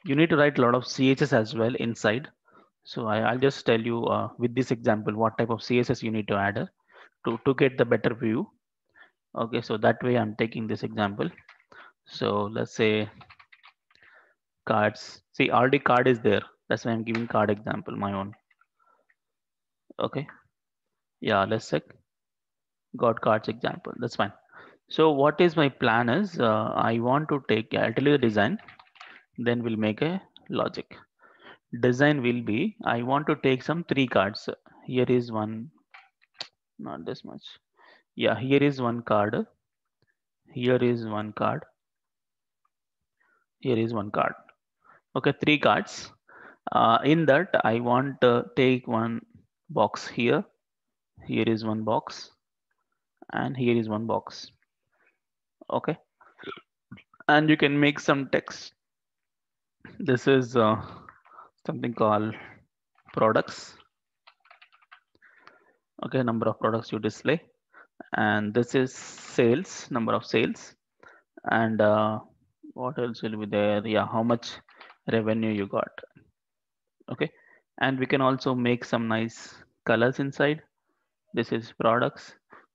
You need to write a lot of C S S as well inside. So I, I'll just tell you uh, with this example what type of C S S you need to add to, to get the better view. Okay, so that way I'm taking this example. So let's say cards. See, already card is there. That's why I'm giving card example, my own. Okay. Yeah, let's check. Got cards example. That's fine. So what is my plan is uh, I want to take, I'll tell you the design. Then we'll make a logic. Design will be, I want to take some three cards. Here is one, not this much. Yeah, here is one card. Here is one card. Here is one card. Okay, three cards. Uh, in that, I want to take one box here. Here is one box. And here is one box. Okay. And you can make some text. This is uh, something called products. Okay, number of products you display, and this is sales, number of sales, and uh, what else will be there? Yeah, how much revenue you got. Okay, and we can also make some nice colors inside. This is products,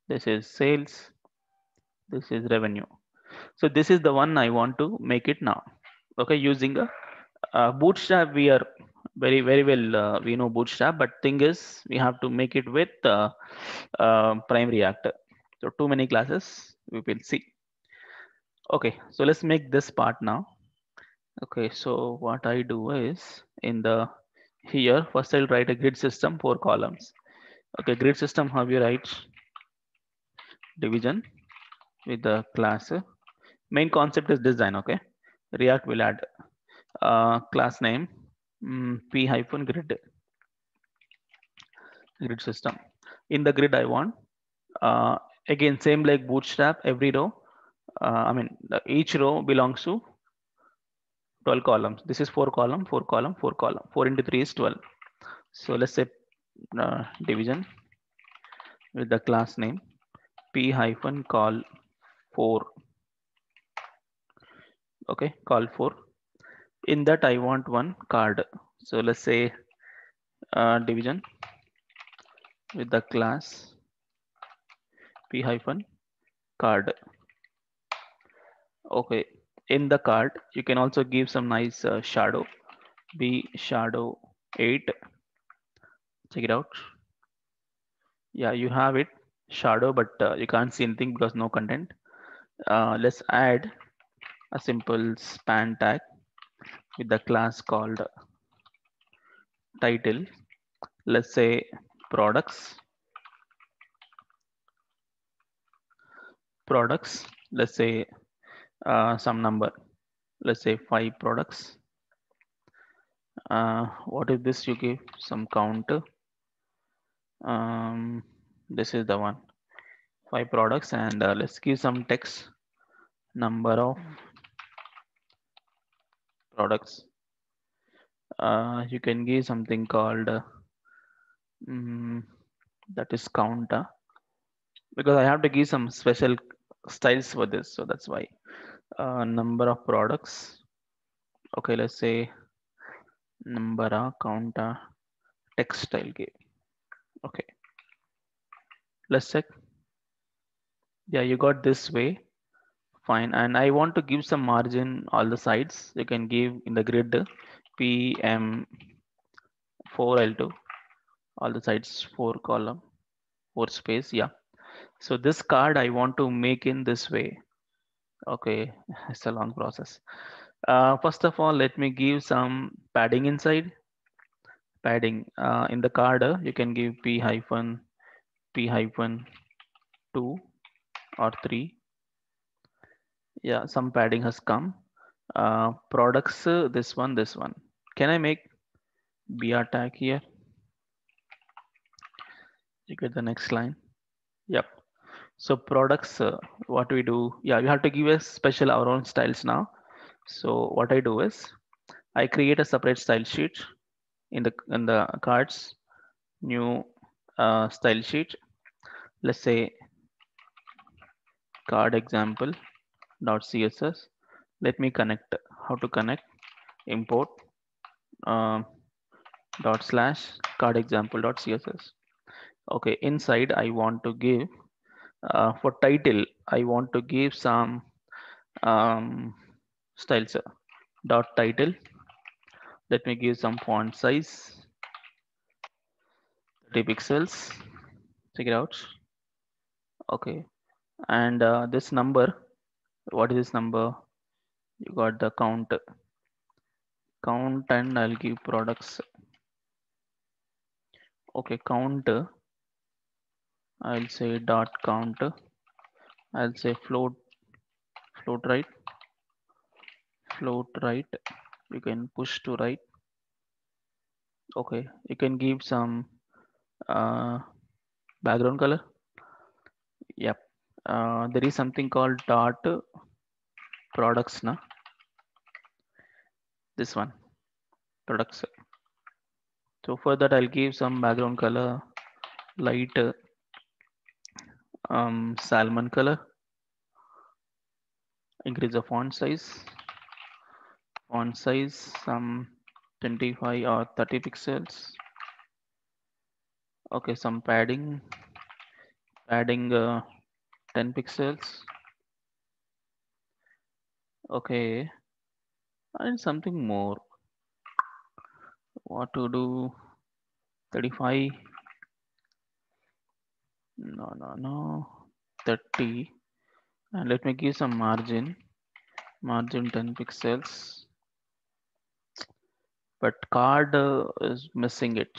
this is sales, this is revenue. So this is the one I want to make it now. Okay, using a uh, bootstrap, we are very, very well, uh, we know bootstrap, but thing is we have to make it with uh, uh, PrimeReact. So too many classes, we will see. Okay, so let's make this part now. Okay, so what I do is in the here, first I'll write a grid system, four columns. Okay, grid system, how you write division with the class. Main concept is design, okay. React will add uh, class name mm, p hyphen grid grid system. In the grid, I want uh, again same like bootstrap. Every row, uh, I mean each row belongs to twelve columns. This is four column, four column, four column. Four into three is twelve. So let's say uh, division with the class name p hyphen col four. Okay, call for. In that I want one card. So let's say uh, division with the class p hyphen card. Okay, in the card you can also give some nice uh, shadow b shadow eight. Check it out. Yeah, you have it shadow, but uh, you can't see anything because no content. Uh, let's add a simple span tag with the class called title. Let's say products. Products. Let's say uh, some number. Let's say five products. Uh, what is this? You give some counter. Um, this is the one. Five products, and uh, let's give some text. Number of products. Uh, you can give something called uh, mm, that is counter, because I have to give some special styles for this, so that's why uh, number of products. Okay, let's say number of counter textile game. Okay, let's check. Yeah, you got this way. Fine, and I want to give some margin all the sides. You can give in the grid P M four, I'll do all the sides, four column, four space. Yeah. So this card I want to make in this way. Okay, it's a long process. Uh, first of all, let me give some padding inside. Padding uh, in the card, uh, you can give p hyphen p hyphen two or three. Yeah, some padding has come. Uh, products, uh, this one, this one. Can I make B R tag here? You get the next line. Yep. So products, uh, what we do? Yeah, you have to give us special our own styles now. So what I do is I create a separate style sheet in the in the cards, new uh, style sheet. Let's say card example dot C S S. Let me connect. How to connect? Import uh, dot slash card example dot C S S. Okay, inside I want to give uh, for title, I want to give some um, styles dot title. Let me give some font size thirty pixels. Check it out. Okay, and uh, this number, what is this number? You got the count, count, and I'll give products. Okay, count. I'll say dot count. I'll say float, float right, float right. You can push to right. Okay, you can give some uh, background color. Yep. Uh, there is something called dot products now. This one, products. So for that, I'll give some background color, light. Uh, um salmon color. Increase the font size, font size some twenty-five or thirty pixels. Okay, some padding, padding uh, ten pixels. Okay, and something more, what to do, thirty-five. No, no, no, thirty. And let me give some margin, margin ten pixels. But card uh, is missing it.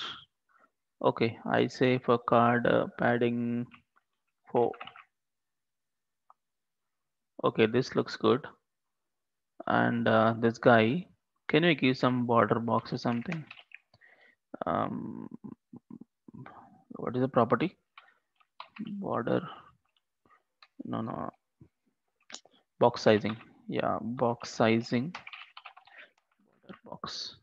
Okay, I say for card uh, padding four. Okay, this looks good. And uh, this guy, can we give some border box or something? Um, what is the property? Border, no, no, box sizing. Yeah, box sizing, border box.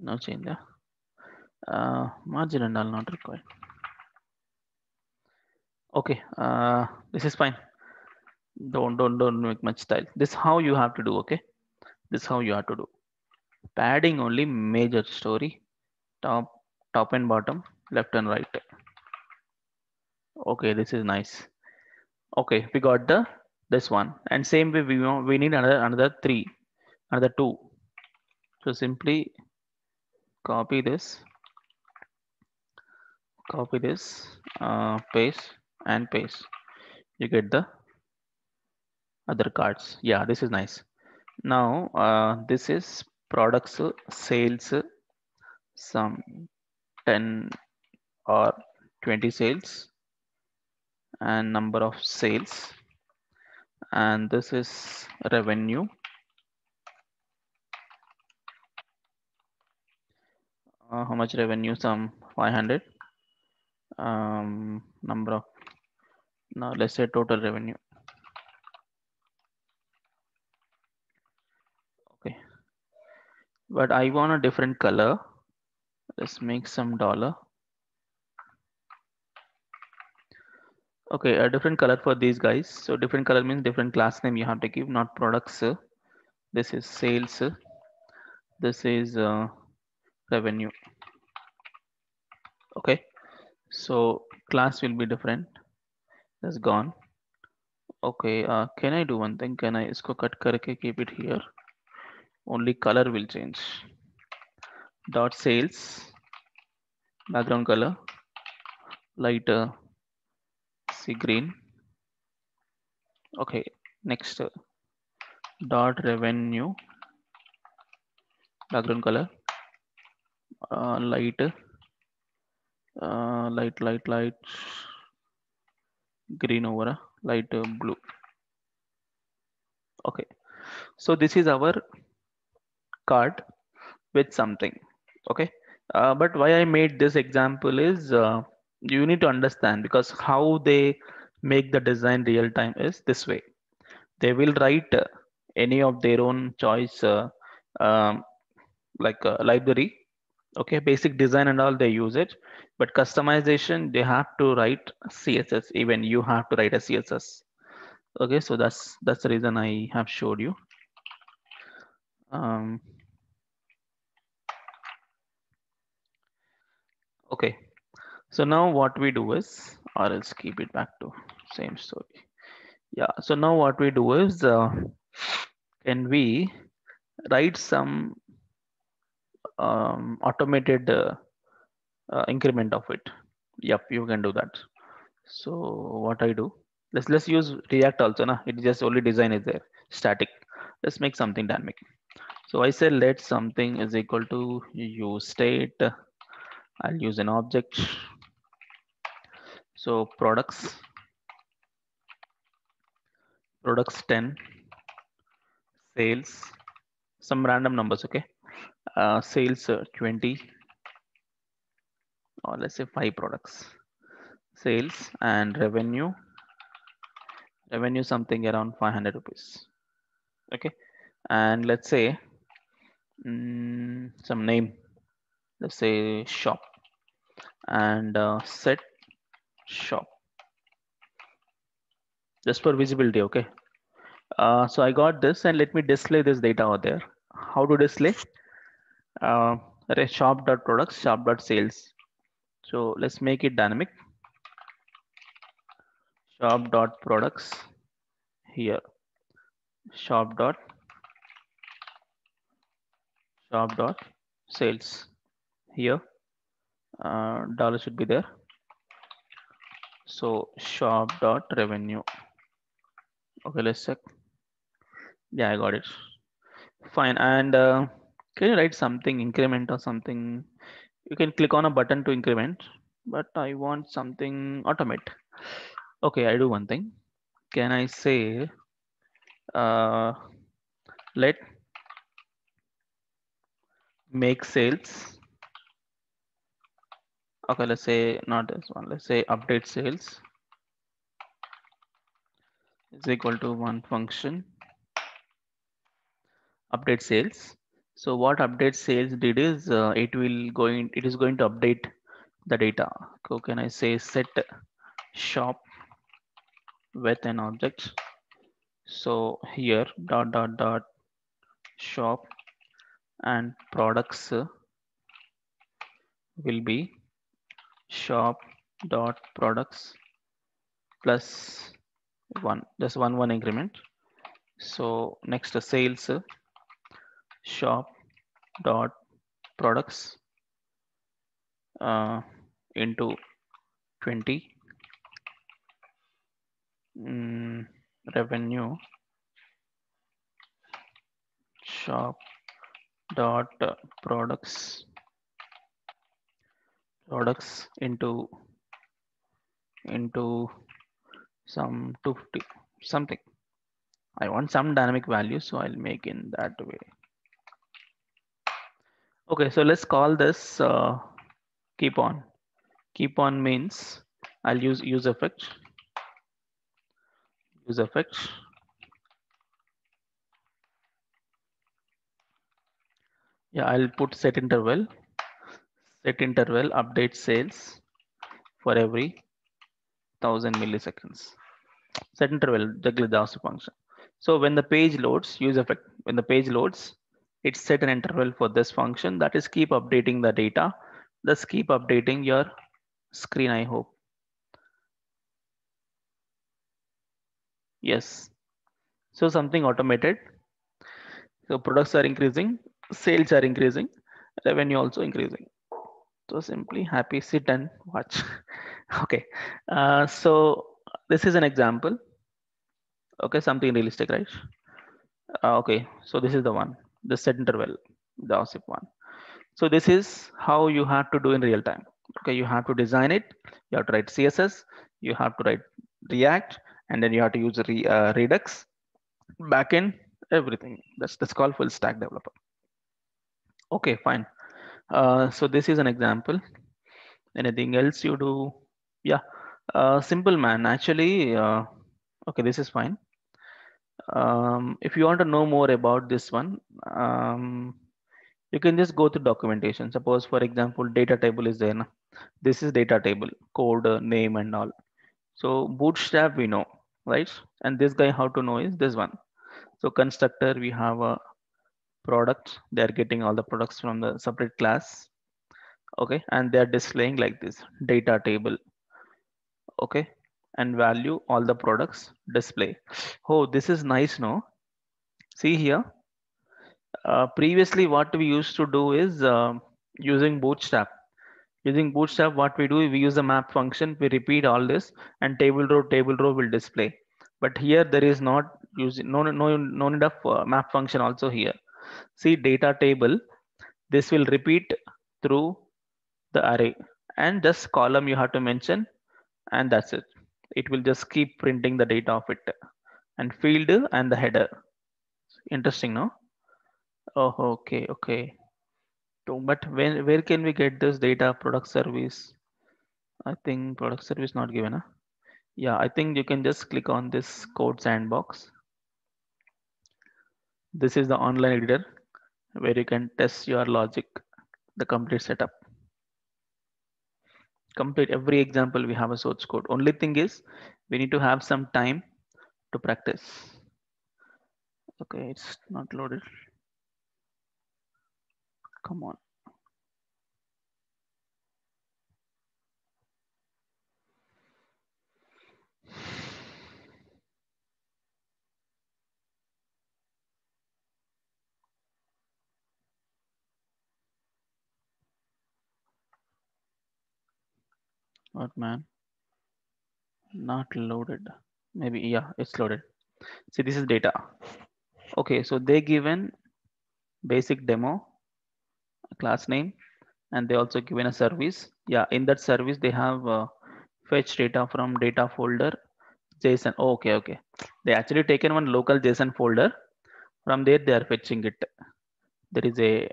No change there. Uh, margin and all not required. Okay, uh, this is fine. Don't, don't, don't make much style. This is how you have to do. Okay, this is how you have to do. Padding only major story, top, top and bottom, left and right. Okay, this is nice. Okay, we got the this one, and same way we want, we need another another three, another two. So simply copy this, copy this, uh, paste and paste. You get the other cards. Yeah, this is nice. Now uh, this is products, sales, some ten or twenty sales and number of sales, and this is revenue. Uh, how much revenue? Some five hundred. Um, number of, now let's say total revenue. Okay, but I want a different color. Let's make some dollar. Okay, a different color for these guys. So different color means different class name you have to give, not products. This is sales. This is uh, revenue. Okay, so class will be different. That's gone. Okay, uh, can I do one thing? Can I isko cut karke keep it here? only color will change. Dot sales, background color, lighter, see green. Okay, next uh, dot revenue, background color, uh, lighter, uh, light, light, light, green over, uh, light uh, blue. Okay, so this is our card with something. Okay, uh, but why I made this example is uh, you need to understand, because how they make the design real time is this way. They will write uh, any of their own choice, uh, um, like a library. Okay, basic design and all, they use it, but customization, they have to write C S S. Even you have to write a C S S. Okay, so that's that's the reason I have showed you. Um, okay, so now what we do is, or else keep it back to same story. Yeah, so now what we do is, uh, can we write some um, automated uh, uh, increment of it? Yep, you can do that. So what I do, let's let's use React also, na? It just only design is there, static. Let's make something dynamic. So I say let something is equal to use state. I'll use an object. So products, products ten, sales, some random numbers. Okay, uh, sales uh, twenty, or let's say five products, sales and revenue. Revenue something around five hundred rupees. Okay, and let's say um, some name, let's say shop, and uh, set shop just for visibility. Okay, uh, so I got this, and let me display this data out there. How to display? Uh, shop.products, shop.sales. So let's make it dynamic. Shop dot products here, shop dot shop dot sales here, uh, dollar should be there. So shop dot revenue. Okay, let's check. Yeah, I got it. Fine. And uh, can you write something increment or something? You can click on a button to increment, but I want something automate. Okay, I do one thing. Can I say uh, let make sales? Okay, let's say not this one. Let's say update sales is equal to one function update sales. So what update sales did is uh, it will going it is going to update the data. So can I say set shop with an object? So here dot dot dot shop and products will be shop dot products plus one, just one one increment. So next to sales shop dot products uh, into twenty. Mm, revenue shop dot uh, products products into into some two fifty something. I want some dynamic value, so I'll make in that way. Okay, so let's call this uh, keep on. Keep on means I'll use use effect. Use effect yeah, I'll put set interval set interval update sales for every thousand milliseconds. Set interval, the Gladowski function. So when the page loads, use effect, when the page loads, it set an interval for this function, that is keep updating the data. Let's keep updating your screen, I hope. Yes, so something automated. So products are increasing, sales are increasing, revenue also increasing. So simply happy, sit and watch. Okay, uh, so this is an example. Okay, something realistic, right? Uh, okay, so this is the one, the set interval, the O S I P one. So this is how you have to do in real time. Okay, you have to design it, you have to write C S S, you have to write React, and then you have to use re, uh, Redux, backend, everything. That's, that's called full stack developer. Okay, fine. Uh, so this is an example. Anything else you do? Yeah, uh, simple man, actually. Uh, okay, this is fine. Um, if you want to know more about this one, um, you can just go to documentation. Suppose, for example, data table is there. Na? This is data table, code, uh, name and all. So bootstrap we know, right? And this guy how to know is this one. So constructor, we have a product. They're getting all the products from the separate class. Okay, and they're displaying like this data table. Okay, and value all the products display. Oh, this is nice, no? See here. Uh, previously what we used to do is uh, using bootstrap using bootstrap what we do is we use the map function, we repeat all this and table row table row will display. But here there is not using no no no need of uh, map function also here. See data table, this will repeat through the array, and just column you have to mention, and that's it. It will just keep printing the data of it, and field and the header. Interesting, no? Oh, okay, okay. So, but when, where can we get this data? Product service? I think product service not given. Huh? Yeah, I think you can just click on this code sandbox. This is the online editor where you can test your logic, the complete setup. Complete every example we have a source code. Only thing is we need to have some time to practice. Okay, it's not loaded. Come on. What man? Not loaded. Maybe, yeah, it's loaded. See, this is data. Okay, so they given basic demo, class name, and they also given a service. Yeah, in that service they have uh, fetch data from data folder JSON. Oh, okay, okay. They actually taken one local JSON folder. From there they are fetching it. There is a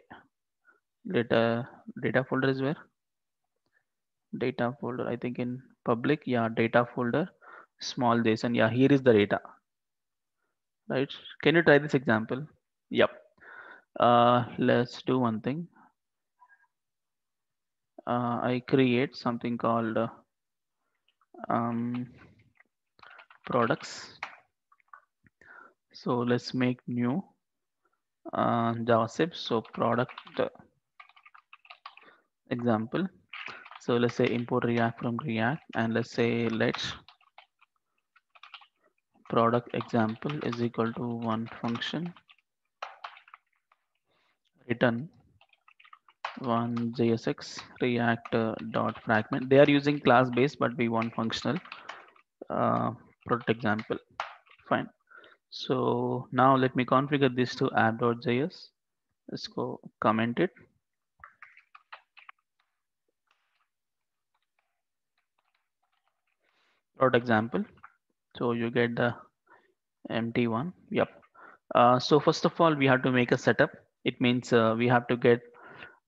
data data folder is where data folder. I think in public. Yeah, data folder, small JSON. Yeah, here is the data. Right? Can you try this example? Yep. Uh, let's do one thing. Uh, I create something called uh, um, products. So let's make new uh, JavaScript. So product example. So let's say import React from React, and let's say let product example is equal to one function. Return one J S X React uh, dot fragment. They are using class based, but we want functional uh, product example. Fine. So now let me configure this to app.js. Let's go comment it. Product example. So you get the empty one. Yep. Uh, so first of all, we have to make a setup. It means uh, we have to get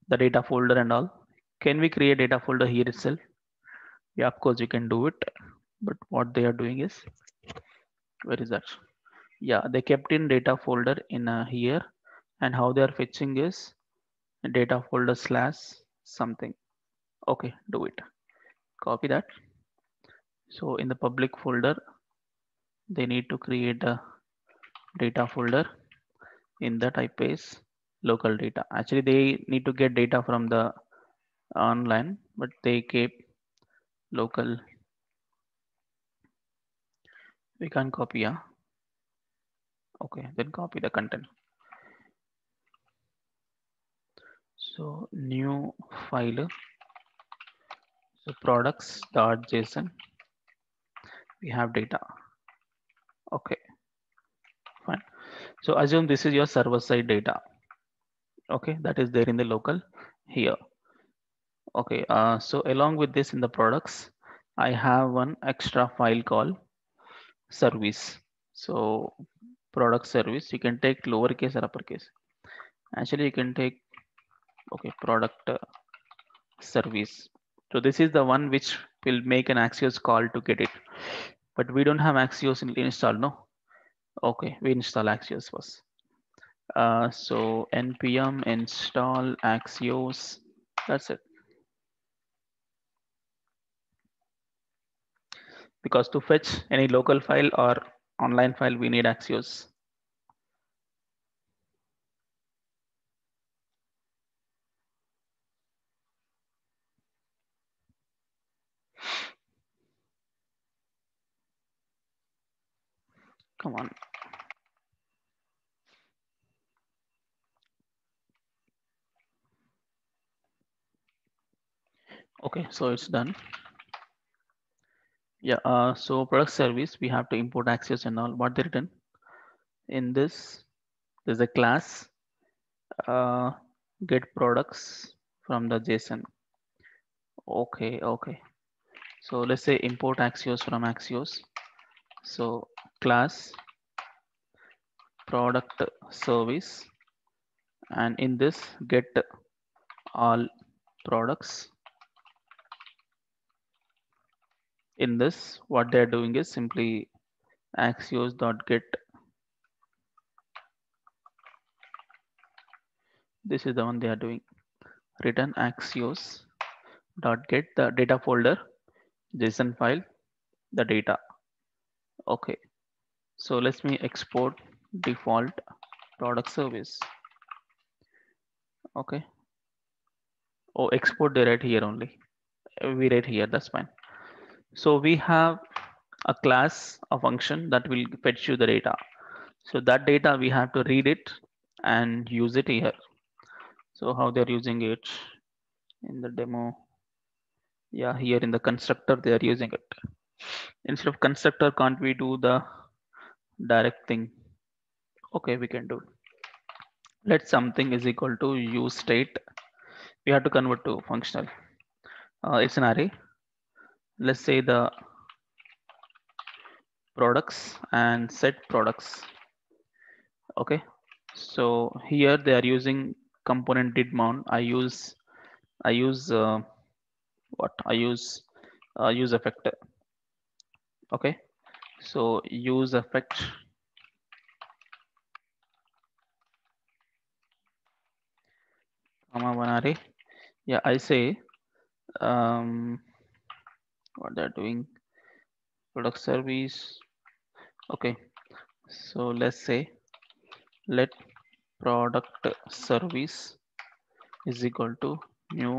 the data folder and all. Can we create data folder here itself? Yeah, of course you can do it. But what they are doing is, where is that? Yeah, they kept in data folder in uh, here, and how they are fetching is data folder slash something. Okay, do it. Copy that. So in the public folder, they need to create a data folder. In that I paste local data. Actually they need to get data from the online, but they keep local. We can't copy. Yeah, okay, then copy the content. So new file, so products.json, we have data. Okay, fine. So assume this is your server side data. Okay, that is there in the local here. Okay, uh, so along with this in the products, I have one extra file called service. So product service, you can take lowercase or uppercase. Actually, you can take, okay, product uh, service. So this is the one which will make an Axios call to get it. But we don't have Axios in install, no? Okay, we install Axios first. Uh, so npm install Axios, that's it. Because to fetch any local file or online file, we need Axios. Come on. Okay, so it's done. Yeah, uh, so product service, we have to import Axios and all. What they written in this, there's a class uh, get products from the JSON. Okay, okay. So let's say import Axios from Axios. So class product service, and in this get all products. In this, what they're doing is simply axios.get. This is the one they are doing. Return axios.get the data folder, JSON file, the data. Okay. So let me export default product service. Okay. Oh, export they write here only. We write here, that's fine. So we have a class, a function that will fetch you the data. So that data we have to read it and use it here. So how they're using it in the demo. Yeah, here in the constructor, they are using it. Instead of constructor, can't we do the direct thing? Okay, we can do. Let something is equal to use state. We have to convert to functional. Uh, it's an array. Let's say the products and set products. Okay, so here they are using component did mount. I use, I use uh, what? I use uh, use effect. Okay, so use effect. Comma one array. Yeah, I say. Um, What they're doing, product service. Okay, so let's say let product service is equal to new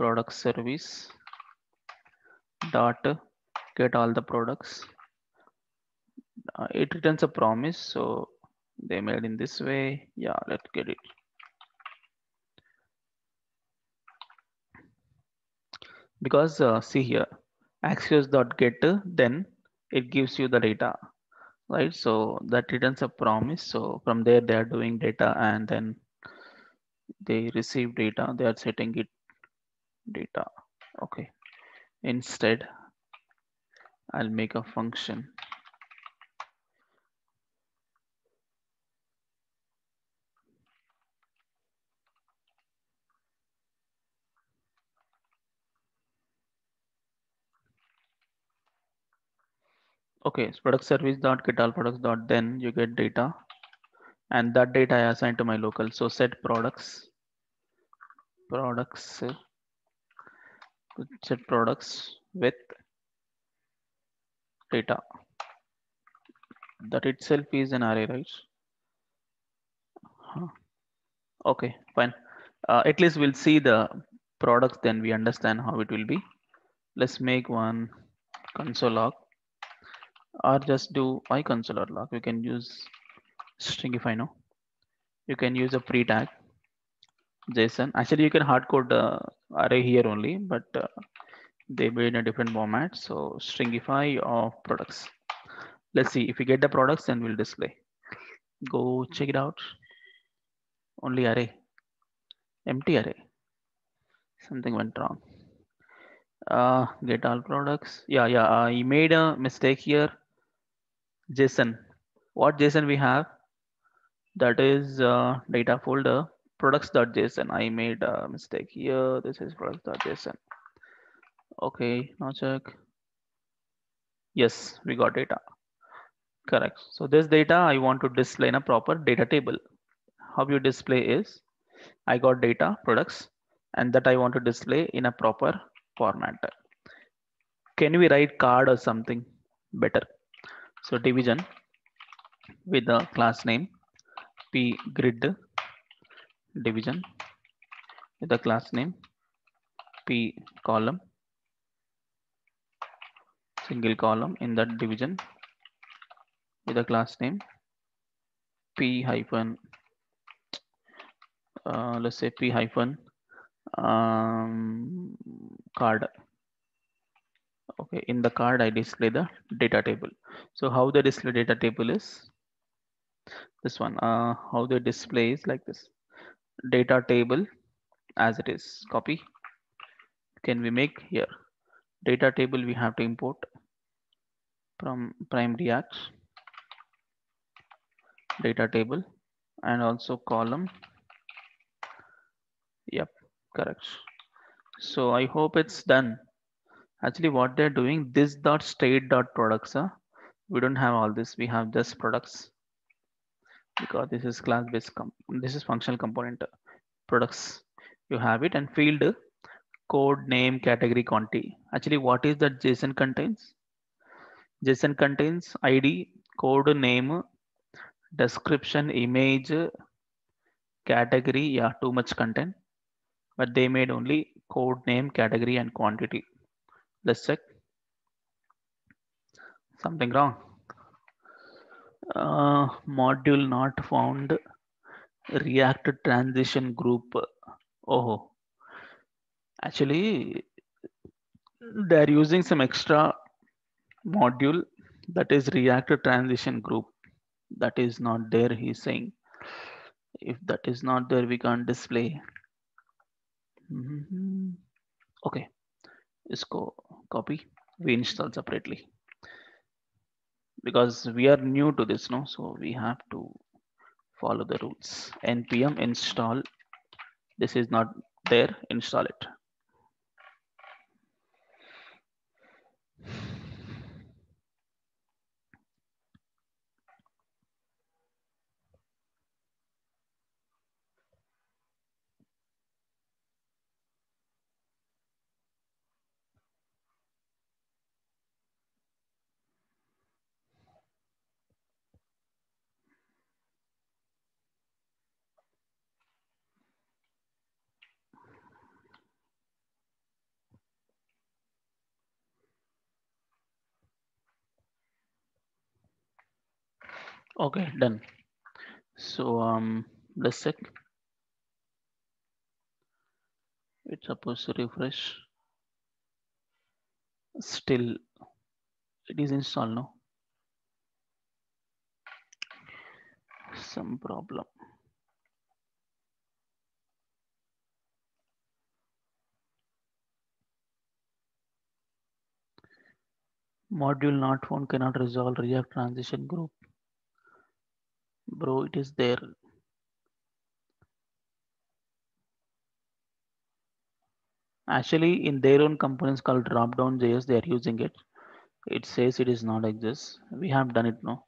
product service dot get all the products. Uh, it returns a promise, so they made in this way. Yeah, let's get it. Because uh, see here, axios.get, then it gives you the data, right? So that returns a promise. So from there, they are doing data and then they receive data. They are setting it data. Okay. Instead, I'll make a function. Okay, so product service dot get all products dot then you get data, and that data I assign to my local. So set products, products, set products with data. That itself is an array, right? Huh. Okay, fine. Uh, at least we'll see the products, then we understand how it will be. Let's make one console log. Or just do iConsole or log. You can use string if I know. You can use a pre tag JSON. Actually, you can hard code uh, array here only, but uh, they made in a different format. So stringify of products. Let's see if we get the products, then we'll display. Go check it out. Only array, empty array. Something went wrong. Uh, get all products. Yeah, yeah. I made a mistake here. JSON. What JSON we have? That is uh, data folder products.json. I made a mistake here. This is products.json. Okay, now check. Yes, we got data. Correct. So this data I want to display in a proper data table. How you display is, I got data products, and that I want to display in a proper format. Can we write card or something better? So division with the class name p grid, division with the class name p column, single column in that division with the class name p hyphen uh, let's say p hyphen um, card. Okay, in the card I display the data table. So how the display data table is this one. Uh, how the display is like this, data table as it is. Copy. Can we make here data table? We have to import from PrimeReact data table and also column. Yep, correct. So I hope it's done. Actually, what they're doing, this dot state dot products. Huh? We don't have all this. We have just products because this is class based. This is functional component. Products, you have it, and field code name category conti. Actually, what is that JSON contains? JSON contains I D, code name, description, image, category. Yeah, too much content, but they made only code name, category, and quantity. Let's check. Something wrong. Uh, module not found. React transition group. Oh, actually, they're using some extra module that is React transition group. That is not there, he's saying. If that is not there, we can't display. Mm-hmm. Okay. Isko copy, we install separately because we are new to this now, so we have to follow the rules. N P M install. This is not there, install it. Okay, done. So um, let's check. It's supposed to refresh. Still, it is installed now. Some problem. Module not found, cannot resolve React transition group. Bro, it is there. Actually, in their own components called dropdown.js, they are using it. It says it is not exists. We have done it now.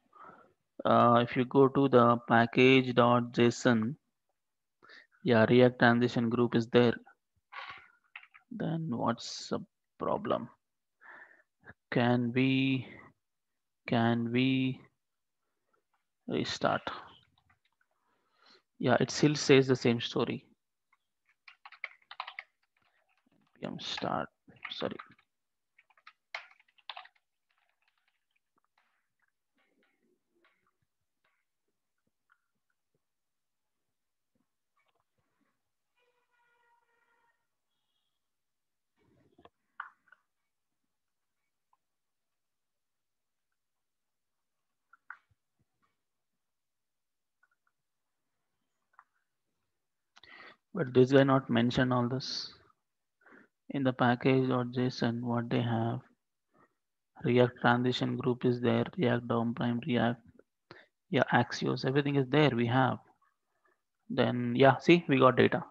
Uh, if you go to the package.json, yeah, React transition group is there. Then what's the problem? Can we? Can we? Restart. Yeah, it still says the same story. N P M start. Sorry. But this guy not mention all this in the package or JSON. What they have, React transition group is there, React DOM, Prime React, yeah, Axios, everything is there. We have. Then yeah, see, we got data.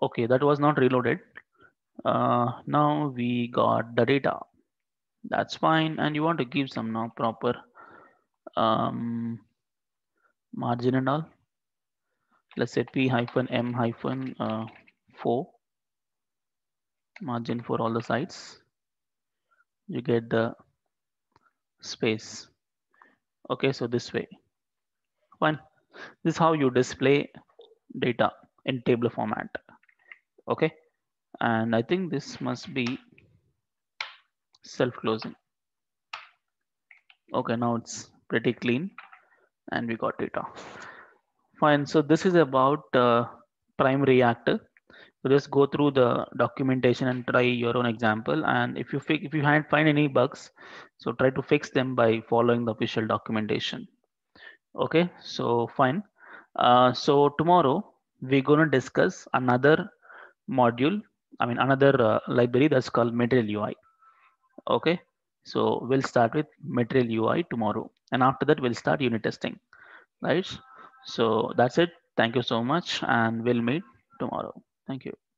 Okay, that was not reloaded. Uh, now we got the data. That's fine. And you want to give some now proper um, margin and all. Let's say p hyphen m hyphen uh, four margin for all the sides. You get the space. Okay, so this way. Fine. This is how you display data in table format. Okay, and I think this must be self-closing. Okay, now it's pretty clean, and we got data. Fine. So this is about uh, Prime React. So just go through the documentation and try your own example. And if you if you find any bugs, so try to fix them by following the official documentation. Okay, so fine. Uh, so tomorrow we're going to discuss another module. I mean another uh, library that's called Material U I. Okay, so we'll start with Material U I tomorrow, and after that we'll start unit testing. Right. So that's it. Thank you so much, and we'll meet tomorrow. Thank you.